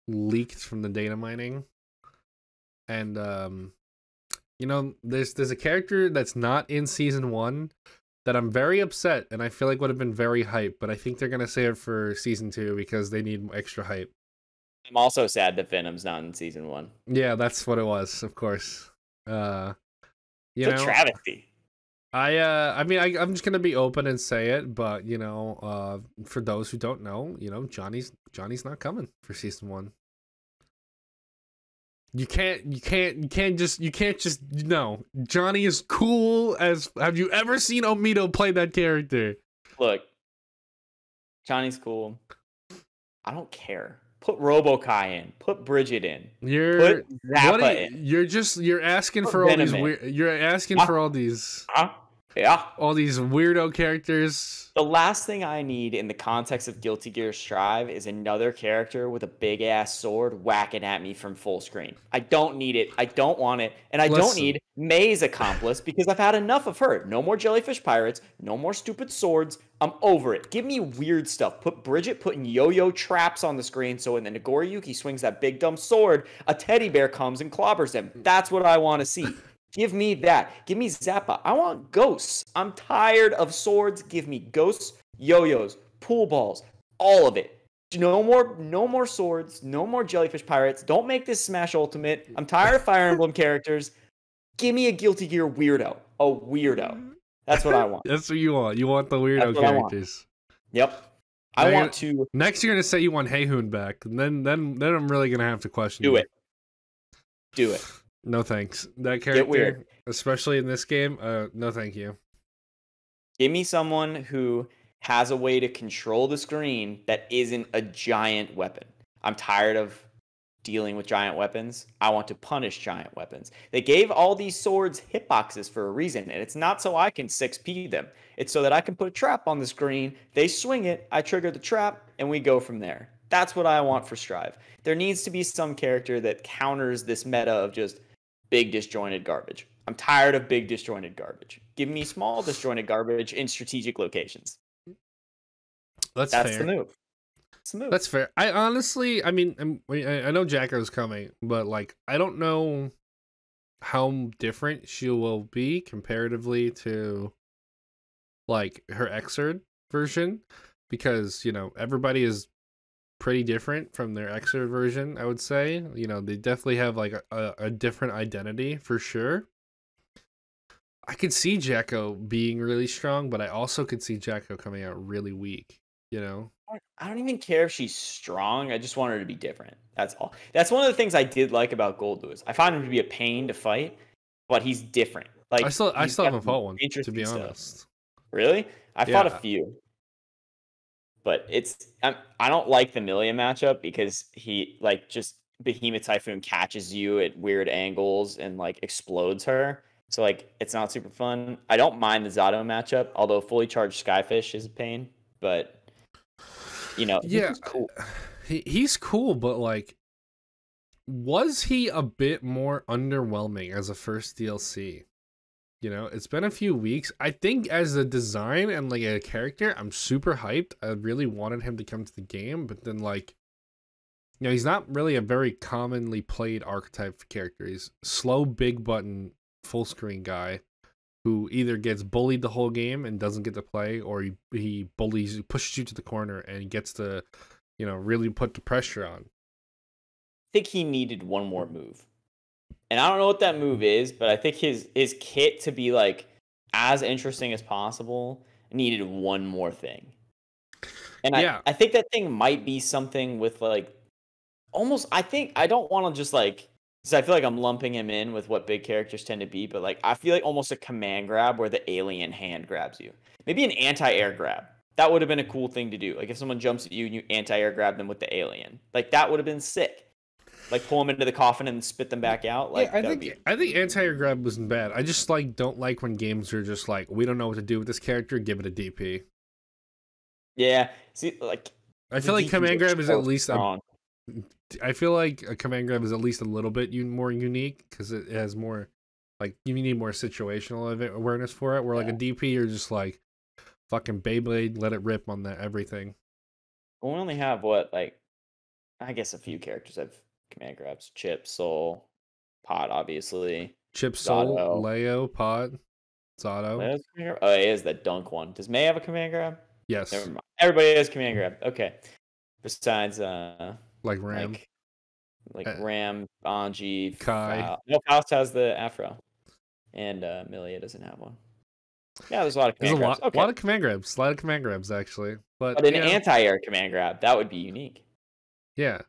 leaked from the data mining, and you know, there's a character that's not in season 1 that I'm very upset, and I feel like would have been very hype, but I think they're gonna save it for season 2 because they need extra hype. I'm also sad that Venom's not in season one. Yeah, that's what it was, of course. It's a travesty. I mean, I'm just gonna be open and say it, but you know, for those who don't know, you know, Johnny's not coming for season one. You can't just no. Johnny is cool as. Have you ever seen Omito play that character? Look, Johnny's cool. I don't care. Put Robokai in. Put Bridget in. Put Nappa in. You're asking for all these weird. You're asking for all these. Yeah. All these weirdo characters. The last thing I need in the context of Guilty Gear Strive is another character with a big-ass sword whacking at me from full screen. I don't need it. I don't want it. And I don't need May's accomplice because I've had enough of her. No more jellyfish pirates. No more stupid swords. I'm over it. Give me weird stuff. Put Bridget putting yo-yo traps on the screen so when the Nagori Yuki swings that big dumb sword, a teddy bear comes and clobbers him. That's what I want to see. Give me that. Give me Zappa. I want ghosts. I'm tired of swords. Give me ghosts, yo-yos, pool balls, all of it. No more swords. No more jellyfish pirates. Don't make this Smash Ultimate. I'm tired of Fire Emblem characters. Give me a Guilty Gear weirdo. A weirdo. That's what I want. That's what you want. You want the weirdo characters. Yep. I want to. Next, you're gonna say you want Heyhoon back, and then I'm really gonna have to question. Do it. No thanks. That character, weird. Especially in this game, no thank you. Give me someone who has a way to control the screen that isn't a giant weapon. I'm tired of dealing with giant weapons. I want to punish giant weapons. They gave all these swords hitboxes for a reason, and it's not so I can 6P them. It's so that I can put a trap on the screen, they swing it, I trigger the trap, and we go from there. That's what I want for Strive. There needs to be some character that counters this meta of just big disjointed garbage. I'm tired of big disjointed garbage. Give me small disjointed garbage in strategic locations. That's fair. The move. That's the move. That's fair. I honestly, I mean, I know Jacko's coming, but like, I don't know how different she will be comparatively to like her Exerd version, because you know everybody is pretty different from their Exerd version. I would say, you know, they definitely have like a different identity for sure. I could see Jacko being really strong, but I also could see Jacko coming out really weak, you know. I don't even care if she's strong. I just want her to be different. That's all. That's one of the things I did like about Gold Lewis. I found him to be a pain to fight, but he's different. Like I still haven't fought one, to be honest. Really? I fought a few. But I don't like the Millia matchup because he like just Behemoth Typhoon catches you at weird angles and like explodes her. So like it's not super fun. I don't mind the Zato matchup, although fully charged Skyfish is a pain. But you know, he's cool. He's cool, but like, was he a bit more underwhelming as a first DLC? You know, it's been a few weeks. I think as a design and like a character, I'm super hyped. I really wanted him to come to the game, but then like, you know, he's not really a very commonly played archetype for character. He's slow, big button, full screen guy who either gets bullied the whole game and doesn't get to play, or he pushes you to the corner and gets to, you know, really put the pressure on. I think he needed one more move. And I don't know what that move is, but I think his kit to be like as interesting as possible needed one more thing. And I think that thing might be something with like almost, I think I don't want to just like, because I feel like I'm lumping him in with what big characters tend to be, but like I feel like almost a command grab where the alien hand grabs you. Maybe an anti-air grab. That would have been a cool thing to do. Like if someone jumps at you and you anti-air grab them with the alien. Like that would have been sick. Like pull them into the coffin and spit them back out. Like yeah, I think anti-air grab wasn't bad. I just like don't like when games are just like, we don't know what to do with this character, give it a DP. Yeah, see, like I feel like command grab is at least strong. I feel like a command grab is at least a little bit more unique because it has more like you need more situational awareness for it. Where like a DP, you're just like fucking Beyblade, let it rip on that everything. Well, we only have what like I guess a few characters have command grabs. Chip, Soul, Pot, obviously. Chip, Soul, Zato. Leo, Pot, Zato. Oh, it is that dunk one. Does May have a command grab? Yes. Never mind. Everybody has command grab. Okay. Besides, like Ram. Like, Like Ram, Anji, Kai. No, Faust has the afro, and Millia doesn't have one. Yeah, there's a lot of command grabs. Okay. A lot of command grabs. A lot of command grabs, actually. But an anti-air command grab, that would be unique. Yeah.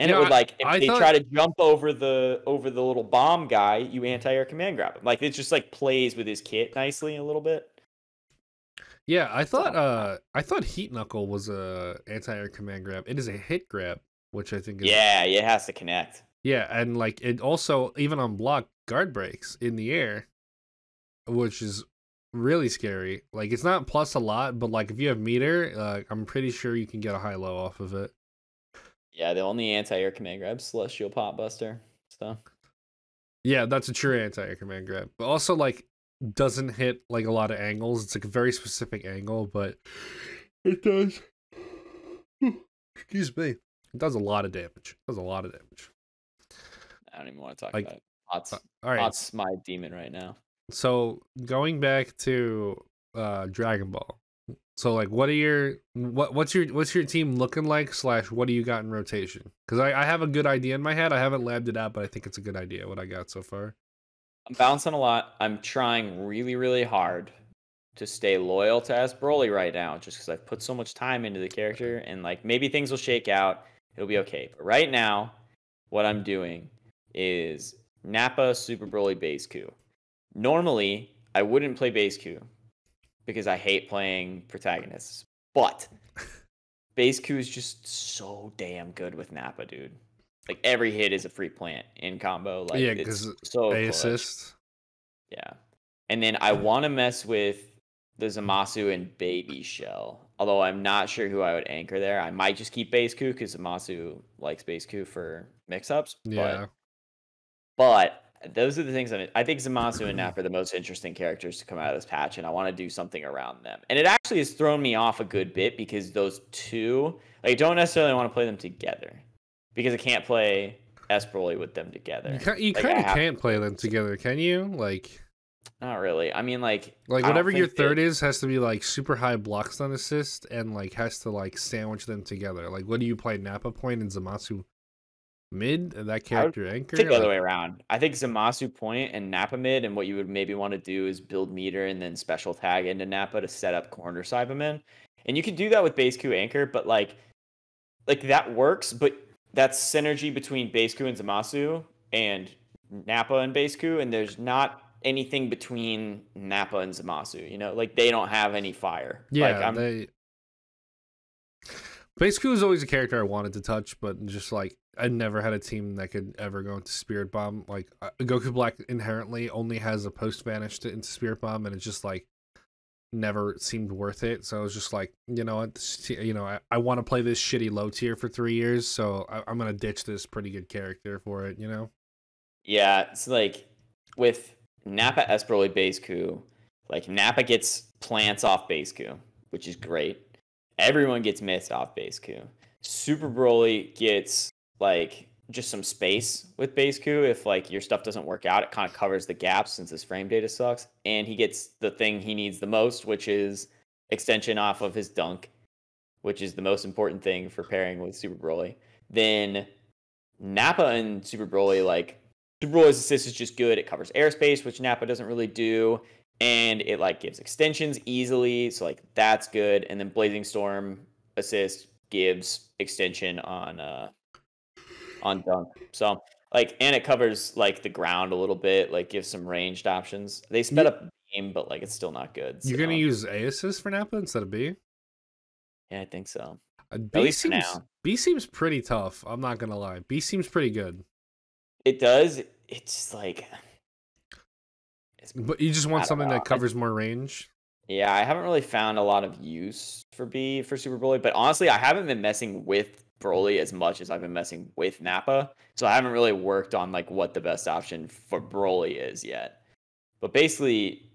And you know, it would, like, if they try to jump over the little bomb guy, you anti-air command grab him. Like, it just, like, plays with his kit nicely a little bit. Yeah, I thought Heat Knuckle was a anti-air command grab. It is a hit grab, which I think is... Yeah, it has to connect. Yeah, and, like, it also, even on block, guard breaks in the air, which is really scary. Like, it's not plus a lot, but, like, if you have meter, I'm pretty sure you can get a high-low off of it. Yeah, the only anti-air command grab is Celestial Pop Buster. So. Yeah, that's a true anti-air command grab. But also, like, doesn't hit, like, a lot of angles. It's, like, a very specific angle, but it does. Excuse me. It does a lot of damage. It does a lot of damage. I don't even want to talk about it. Pot's my demon right now. So, going back to Dragon Ball. So, like, what are your what's your team looking like? / what do you got in rotation? Because I have a good idea in my head. I haven't labbed it out, but I think it's a good idea what I got so far. I'm bouncing a lot. I'm trying really, really hard to stay loyal to S-Broly right now, just because I've put so much time into the character, and, like, maybe things will shake out. It'll be okay. But right now, what I'm doing is Nappa, Super Broly, Base Ku. Normally, I wouldn't play Base Ku, because I hate playing protagonists. But Base Ku is just so damn good with Nappa, dude. Like, every hit is a free plant in combo. Like, yeah, because so they assist. Yeah. And then I want to mess with the Zamasu and Baby Shell. Although I'm not sure who I would anchor there. I might just keep Base Ku because Zamasu likes Base Ku for mix-ups. Yeah. But those are the things I think Zamasu and Nappa are the most interesting characters to come out of this patch, and I want to do something around them. And it actually has thrown me off a good bit because those two, like, I don't necessarily want to play them together because I can't play S-Broly with them together. You kind of can't play them together, can you? Like, not really. I mean, like whatever your third is has to be, like, super high blocks on assist and, like, has to, like, sandwich them together. Like, what do you play Nappa point and Zamasu mid, that character anchor? I think the other way around. I think Zamasu point and Nappa mid, and what you would maybe want to do is build meter and then special tag into Nappa to set up corner Cybermen. And you could do that with Base Ku anchor, but like that works, but that's synergy between Base Ku and Zamasu and Nappa and Base Ku, and there's not anything between Nappa and Zamasu, you know? Like, they don't have any fire. Yeah, like, Base Ku is always a character I wanted to touch, but just, like, I never had a team that could ever go into Spirit Bomb. Like, Goku Black inherently only has a post vanish into Spirit Bomb, and it just, like, never seemed worth it. So I was just like, you know what, I want to play this shitty low tier for 3 years, so I'm gonna ditch this pretty good character for it, you know? Yeah, it's like with Nappa, S-Broly, Base Ku, like, Nappa gets plants off Base Ku, which is great. Everyone gets missed off Base Ku. Super Broly gets, like, just some space with Base Ku. If, like, your stuff doesn't work out, it kind of covers the gaps since his frame data sucks. And he gets the thing he needs the most, which is extension off of his dunk, which is the most important thing for pairing with Super Broly. Then Nappa and Super Broly, like, Super Broly's assist is just good. It covers airspace, which Nappa doesn't really do. And it, like, gives extensions easily, so, like, that's good. And then Blazing Storm assist gives extension on dunk. So, like, and it covers, like, the ground a little bit, like, gives some ranged options. They sped up the game, but, like, it's still not good. So. You're gonna use A assist for Nappa instead of B? Yeah, I think so. At least seems, for now. B seems pretty tough, I'm not gonna lie. B seems pretty good. It does. It's like, but you just want something that covers more range? Yeah, I haven't really found a lot of use for B for Super Broly, but honestly, I haven't been messing with Broly as much as I've been messing with Nappa, so I haven't really worked on, like, what the best option for Broly is yet. But basically,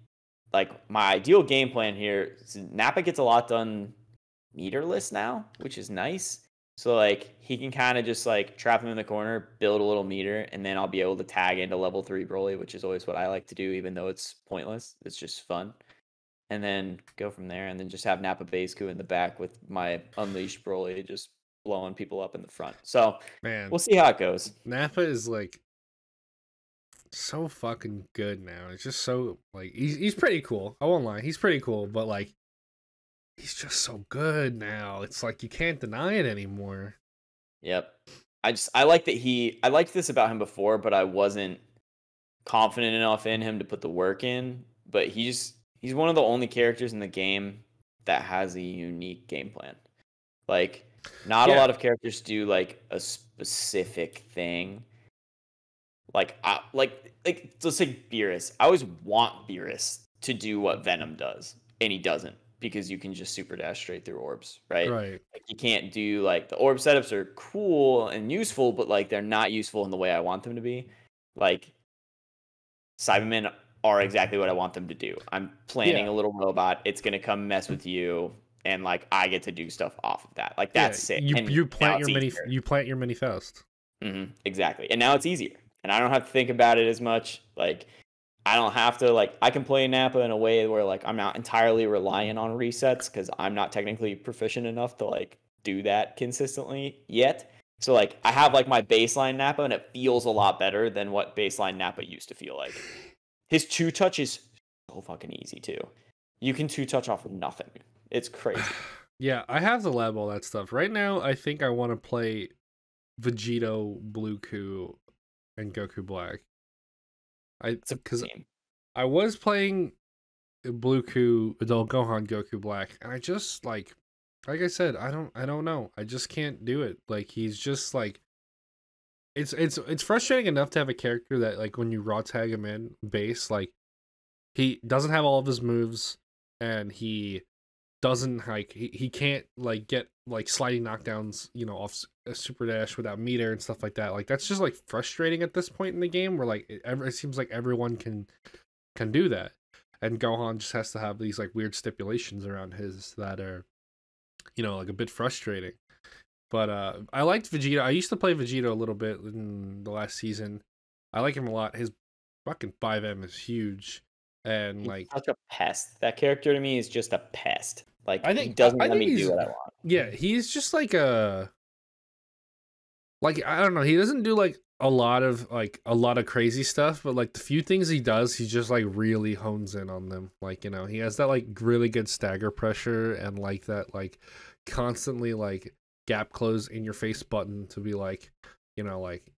like, my ideal game plan here is Nappa gets a lot done meterless now, which is nice. So, like, he can kind of just, like, trap him in the corner, build a little meter, and then I'll be able to tag into level 3 Broly, which is always what I like to do, even though it's pointless. It's just fun. And then go from there, and then just have Nappa Base Ku in the back with my Unleashed Broly just blowing people up in the front. So man, we'll see how it goes. Nappa is like so fucking good now. It's just so like he's pretty cool. I won't lie, he's pretty cool, but like he's just so good now. It's like you can't deny it anymore. Yep. I like that I liked this about him before, but I wasn't confident enough in him to put the work in. But he's one of the only characters in the game that has a unique game plan. Like, not a lot of characters do like a specific thing. Like let's say Beerus. I always want Beerus to do what Venom does, and he doesn't, because you can just super dash straight through orbs, right? Right. Like, you can't do like the orb setups are cool and useful, but like they're not useful in the way I want them to be. Like, Cybermen are exactly what I want them to do. I'm planning a little robot. It's gonna come mess with you, and like I get to do stuff off of that. Like that's it. You plant your mini Faust. Mm-hmm, exactly, and now it's easier, and I don't have to think about it as much. Like, I don't have to, like, I can play Nappa in a way where, like, I'm not entirely reliant on resets because I'm not technically proficient enough to, like, do that consistently yet. So, like, I have, like, my baseline Nappa, and it feels a lot better than what baseline Nappa used to feel like. His two-touch is so fucking easy, too. You can two-touch off of nothing. It's crazy. Yeah, I have to lab all that stuff. Right now, I think I want to play Vegito, Blue Ku, and Goku Black. Because I was playing Blue Ku, Adult Gohan, Goku Black, and I just like I said, I don't know. I just can't do it. Like, he's just like, it's frustrating enough to have a character that, like, when you raw tag him in base, like, he doesn't have all of his moves, and he doesn't, like, he can't, like, get, like, sliding knockdowns, you know, off a super dash without meter and stuff like that. Like, that's just, like, frustrating at this point in the game, where, like, it seems like everyone can do that, and Gohan just has to have these, like, weird stipulations around his that are, you know, like, a bit frustrating. But I liked Vegito. I used to play Vegito a little bit in the last season. I like him a lot. His fucking 5M is huge, and he's like such a pest. That character to me is just a pest. Like, he doesn't let me do what I want. Yeah, he's just like a, like, I don't know, he doesn't do like a lot of crazy stuff, but like the few things he does, he just like really hones in on them. Like, you know, he has that like really good stagger pressure, and like that like constantly like gap close in your face button to be like, you know, like,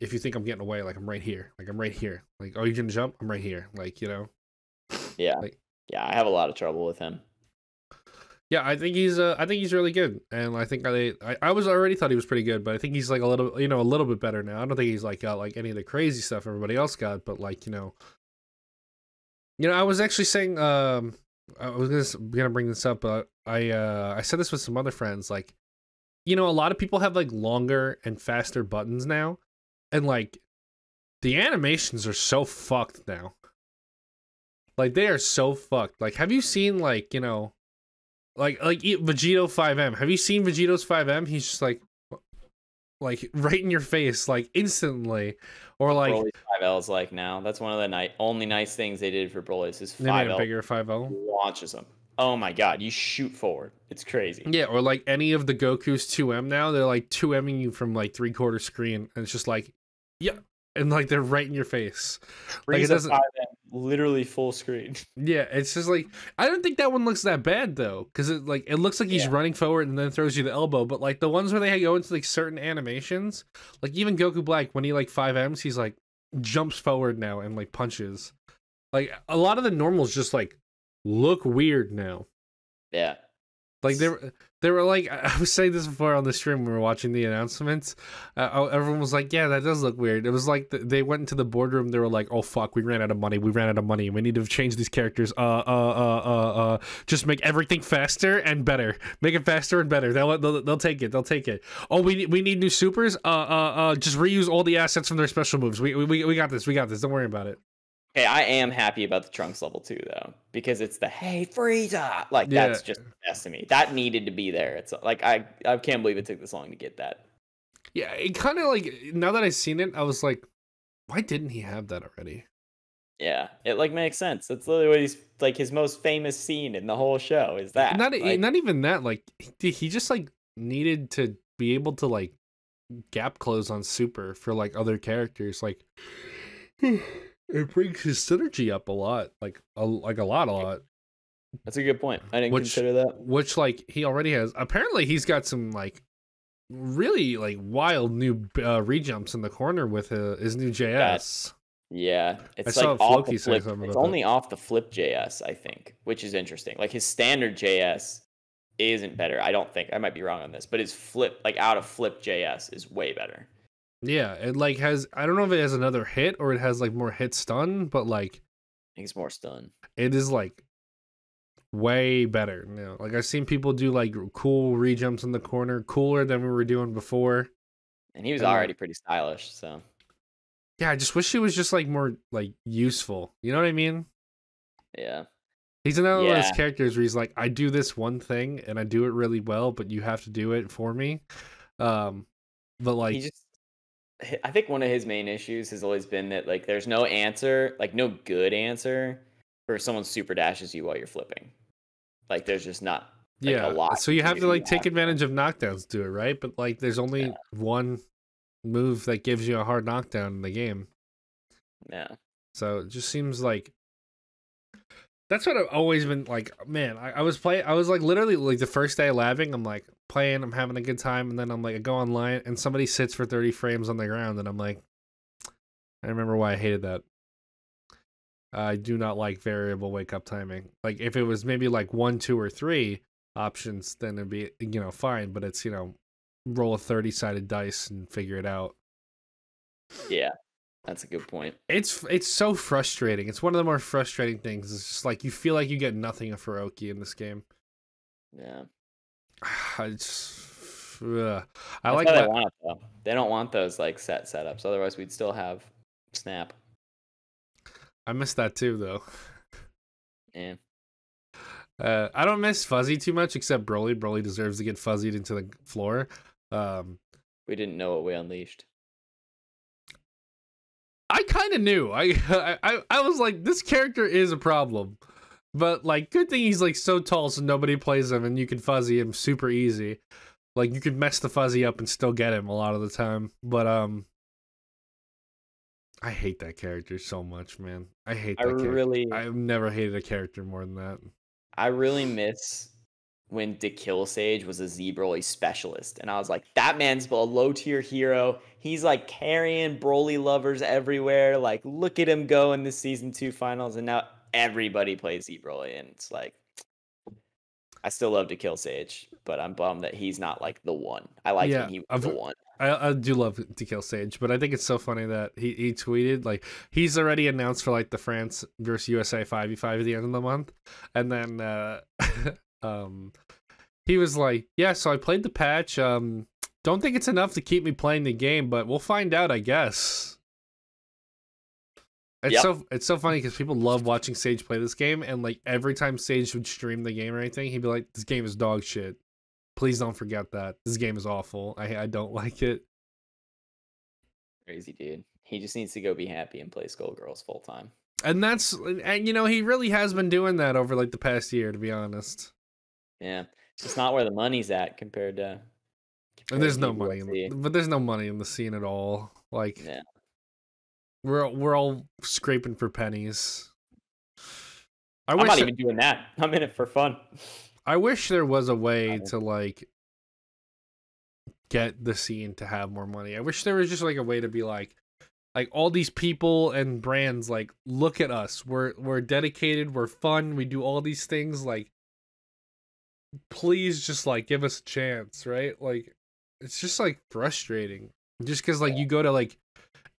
if you think I'm getting away, like, I'm right here. Like, I'm right here. Like, oh, you can jump? I'm right here. Like, you know? Yeah. Like, yeah, I have a lot of trouble with him. Yeah, I think he's really good, and I think I already thought he was pretty good, but I think he's like a little bit better now. I don't think he's like got like any of the crazy stuff everybody else got, but like, you know, I was actually saying, I was gonna bring this up, but I said this with some other friends, like, you know, a lot of people have like longer and faster buttons now, and like the animations are so fucked now. Like, they are so fucked. Like, have you seen, like, you know, Like Vegito 5M. Have you seen Vegito's 5M? He's just like right in your face, like instantly. Or like Broly's 5L's like now. That's one of the only nice things they did for Broly's is 5L. Bigger 5L launches them. Oh my god, you shoot forward. It's crazy. Yeah, or like any of the Goku's 2M now, they're like 2M'ing you from like 3/4 screen, and it's just like, yeah, and like they're right in your face. Like, it doesn't. 5M. Literally full screen. Yeah, it's just like, I don't think that one looks that bad though, because it looks like he's running forward and then throws you the elbow. But like the ones where they go into like certain animations, like even Goku Black, when he like 5Ms, he's like jumps forward now and like punches. Like, a lot of the normals just like look weird now. Yeah, like they were like, I was saying this before on the stream when we were watching the announcements. Everyone was like, yeah, that does look weird. It was like they went into the boardroom. They were like, oh fuck, we ran out of money. We ran out of money. We need to change these characters. Just make everything faster and better. Make it faster and better. They'll take it. They'll take it. Oh, we need new supers. Just reuse all the assets from their special moves. We got this. We got this. Don't worry about it. Hey, I am happy about the Trunks level 2 though, because it's the hey Frieza, like, that's just the best to me. That needed to be there. It's like I can't believe it took this long to get that. Yeah, it kind of like, now that I've seen it, I was like, why didn't he have that already? Yeah, it like makes sense. That's literally what he's like, his most famous scene in the whole show is that. Not even that. Like, he just like needed to be able to like gap close on Super for like other characters, like it brings his synergy up a lot, like a lot. That's a good point. I didn't consider that. Which like he already has. Apparently, he's got some like really like wild new rejumps in the corner with his new JS. Yeah, it's like off the flip. It's only off the flip JS, I think, which is interesting. Like his standard JS isn't better. I don't think. I might be wrong on this, but his flip, like out of flip JS, is way better. Yeah, it like has. I don't know if it has another hit or it has like more hit stun, but like I think it's more stun. It is like way better now. Like I've seen people do like cool rejumps in the corner, cooler than we were doing before. And he was already pretty stylish, so. Yeah, I just wish he was just like more like useful. You know what I mean? Yeah. He's another one of those characters where he's like, I do this one thing and I do it really well, but you have to do it for me. But like, I think one of his main issues has always been that like there's no answer, like no good answer for someone super dashes you while you're flipping. Like there's just not like, a lot. So you have to like take advantage of knockdowns to do it, right? But like there's only one move that gives you a hard knockdown in the game. Yeah. So it just seems like that's what I've always been like, man, I was playing, I was like literally like the first day labbing, I'm like playing, I'm having a good time, and then I'm like I go online and somebody sits for 30 frames on the ground and I'm like, I remember why I hated that. I do not like variable wake up timing. Like if it was maybe like 1, 2, or 3 options, then it'd be, you know, fine, but it's, you know, roll a 30-sided dice and figure it out. Yeah, that's a good point. It's so frustrating. It's one of the more frustrating things. It's just like you feel like you get nothing of Faroki in this game. Yeah. They don't want those like set setups. Otherwise, we'd still have Snap. I miss that too, though. Yeah. I don't miss Fuzzy too much, except Broly. Broly deserves to get fuzzied into the floor. We didn't know what we unleashed. I kind of knew. I was like, this character is a problem, but like, good thing he's like so tall, so nobody plays him, and you can fuzzy him super easy. Like you could mess the fuzzy up and still get him a lot of the time. But I hate that character so much, man. I hate. I've never hated a character more than that. I really miss when DekillSage was a Z-Broly specialist. And I was like, that man's a low-tier hero. He's like carrying Broly lovers everywhere. Like, look at him go in the Season 2 finals. And now everybody plays Z-Broly. And it's like, I still love DekillSage, but I'm bummed that he's not like the one. I like him. He was the one. I do love DekillSage, but I think it's so funny that he tweeted like he's already announced for like the France versus USA 5v5 at the end of the month, and then he was like, yeah, so I played the patch. Don't think it's enough to keep me playing the game, but we'll find out, I guess. It's so funny because people love watching Sage play this game, and like every time Sage would stream the game or anything, he'd be like, this game is dog shit. Please don't forget that. This game is awful. I don't like it. Crazy dude. He just needs to go be happy and play Skullgirls full time. And you know, he really has been doing that over like the past year, to be honest. Yeah. It's just not where the money's at compared to. And there's no money, but there's no money in the scene at all. Like, yeah. We're all scraping for pennies. I'm not even doing that. I'm in it for fun. I wish there was a way to like get the scene to have more money. I wish there was just like a way to be like all these people and brands like, look at us. We're dedicated, we're fun, we do all these things, like please just like give us a chance, right? Like it's just like frustrating. Just cause like you go to like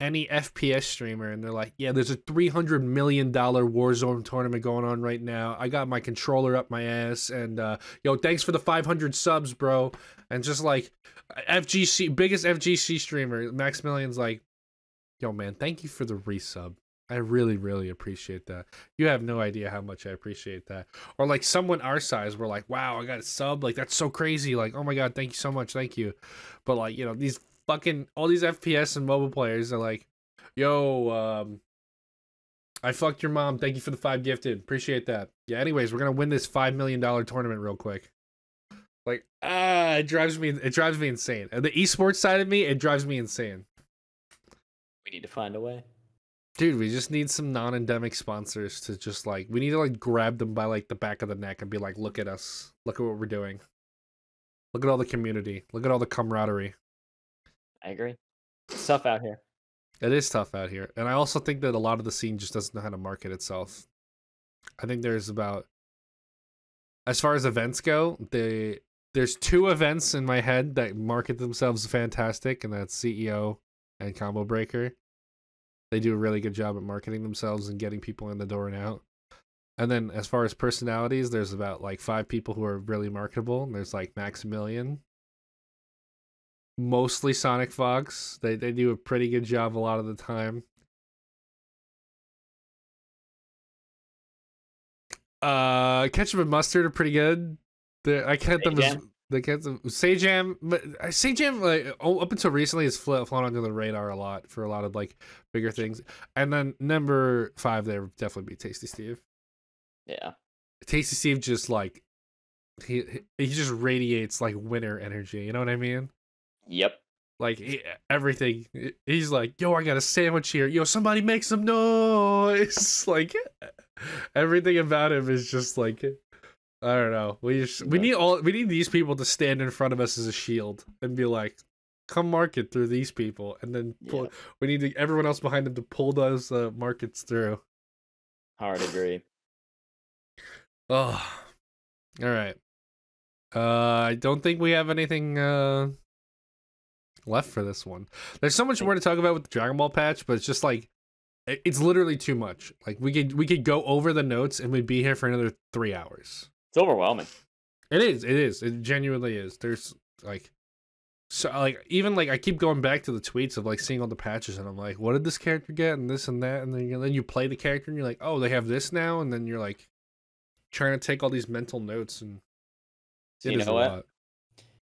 any FPS streamer and they're like, yeah, there's a $300 million Warzone tournament going on right now. I got my controller up my ass and, yo, thanks for the 500 subs, bro. And just like FGC, biggest FGC streamer, Maximilian's like, yo, man, thank you for the resub. I really, really appreciate that. You have no idea how much I appreciate that. Or like someone our size, we're like, wow, I got a sub. Like, that's so crazy. Like, oh my God, thank you so much. Thank you. But like, you know, these fucking all these FPS and mobile players are like, yo, I fucked your mom. Thank you for the 5 gifted. Appreciate that. Yeah, anyways, we're going to win this $5 million tournament real quick. Like, it drives me insane. The esports side of me, it drives me insane. We need to find a way. Dude, we just need some non-endemic sponsors to just like, we need to like grab them by like the back of the neck and be like, look at us. Look at what we're doing. Look at all the community. Look at all the camaraderie. I agree. It's tough out here. It is tough out here. And I also think that a lot of the scene just doesn't know how to market itself. I think there's about, as far as events go, there's two events in my head that market themselves fantastic, and that's CEO and Combo Breaker. They do a really good job at marketing themselves and getting people in the door and out. And then as far as personalities, there's about like 5 people who are really marketable. And there's like Maximilian, mostly Sonic Fox. They do a pretty good job a lot of the time. Ketchup and mustard are pretty good. I count them as the Sajam, but Sajam, like, up until recently, has flown under the radar a lot for a lot of like bigger things. And then number 5, there would definitely be Tasty Steve. Yeah, Tasty Steve just like he just radiates like winter energy. You know what I mean? Yep. Like everything, he's like, "Yo, I got a sandwich here. Yo, somebody make some noise!" Like everything about him is just like. I don't know. We need these people to stand in front of us as a shield and be like, "Come market through these people," and then pull, yeah. We need to, everyone else behind them to pull those markets through. Hard agree. Oh, all right. I don't think we have anything left for this one. There's so much more to talk about with the Dragon Ball patch, but it's just like it's literally too much. Like we could go over the notes and we'd be here for another 3 hours. It's overwhelming. It is. It genuinely is. There's like, so like even like I keep going back to the tweets of like seeing all the patches and I'm like, what did this character get and this and that, and then you play the character and you're like, oh, they have this now, and then you're like, trying to take all these mental notes and. You know what?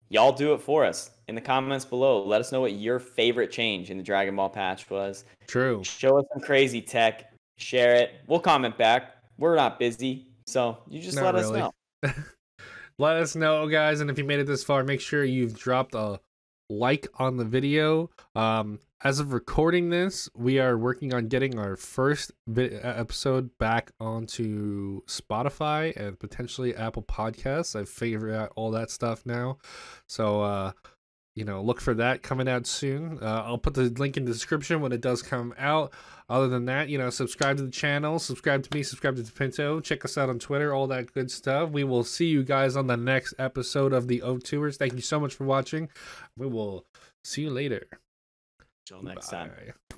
Y'all do it for us in the comments below. Let us know what your favorite change in the Dragon Ball patch was. True. Show us some crazy tech. Share it. We'll comment back. We're not busy. So you just let us know. Let us know, guys. And if you made it this far, make sure you've dropped a like on the video. As of recording this, we are working on getting our first episode back onto Spotify and potentially Apple Podcasts. I've figured out all that stuff now. So, you know, look for that coming out soon. I'll put the link in the description when it does come out. Other than that, you know, subscribe to the channel, subscribe to me, subscribe to DePinto, check us out on Twitter, all that good stuff. We will see you guys on the next episode of The 0-2ers. Thank you so much for watching. We will see you later. Till next time.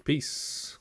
Peace.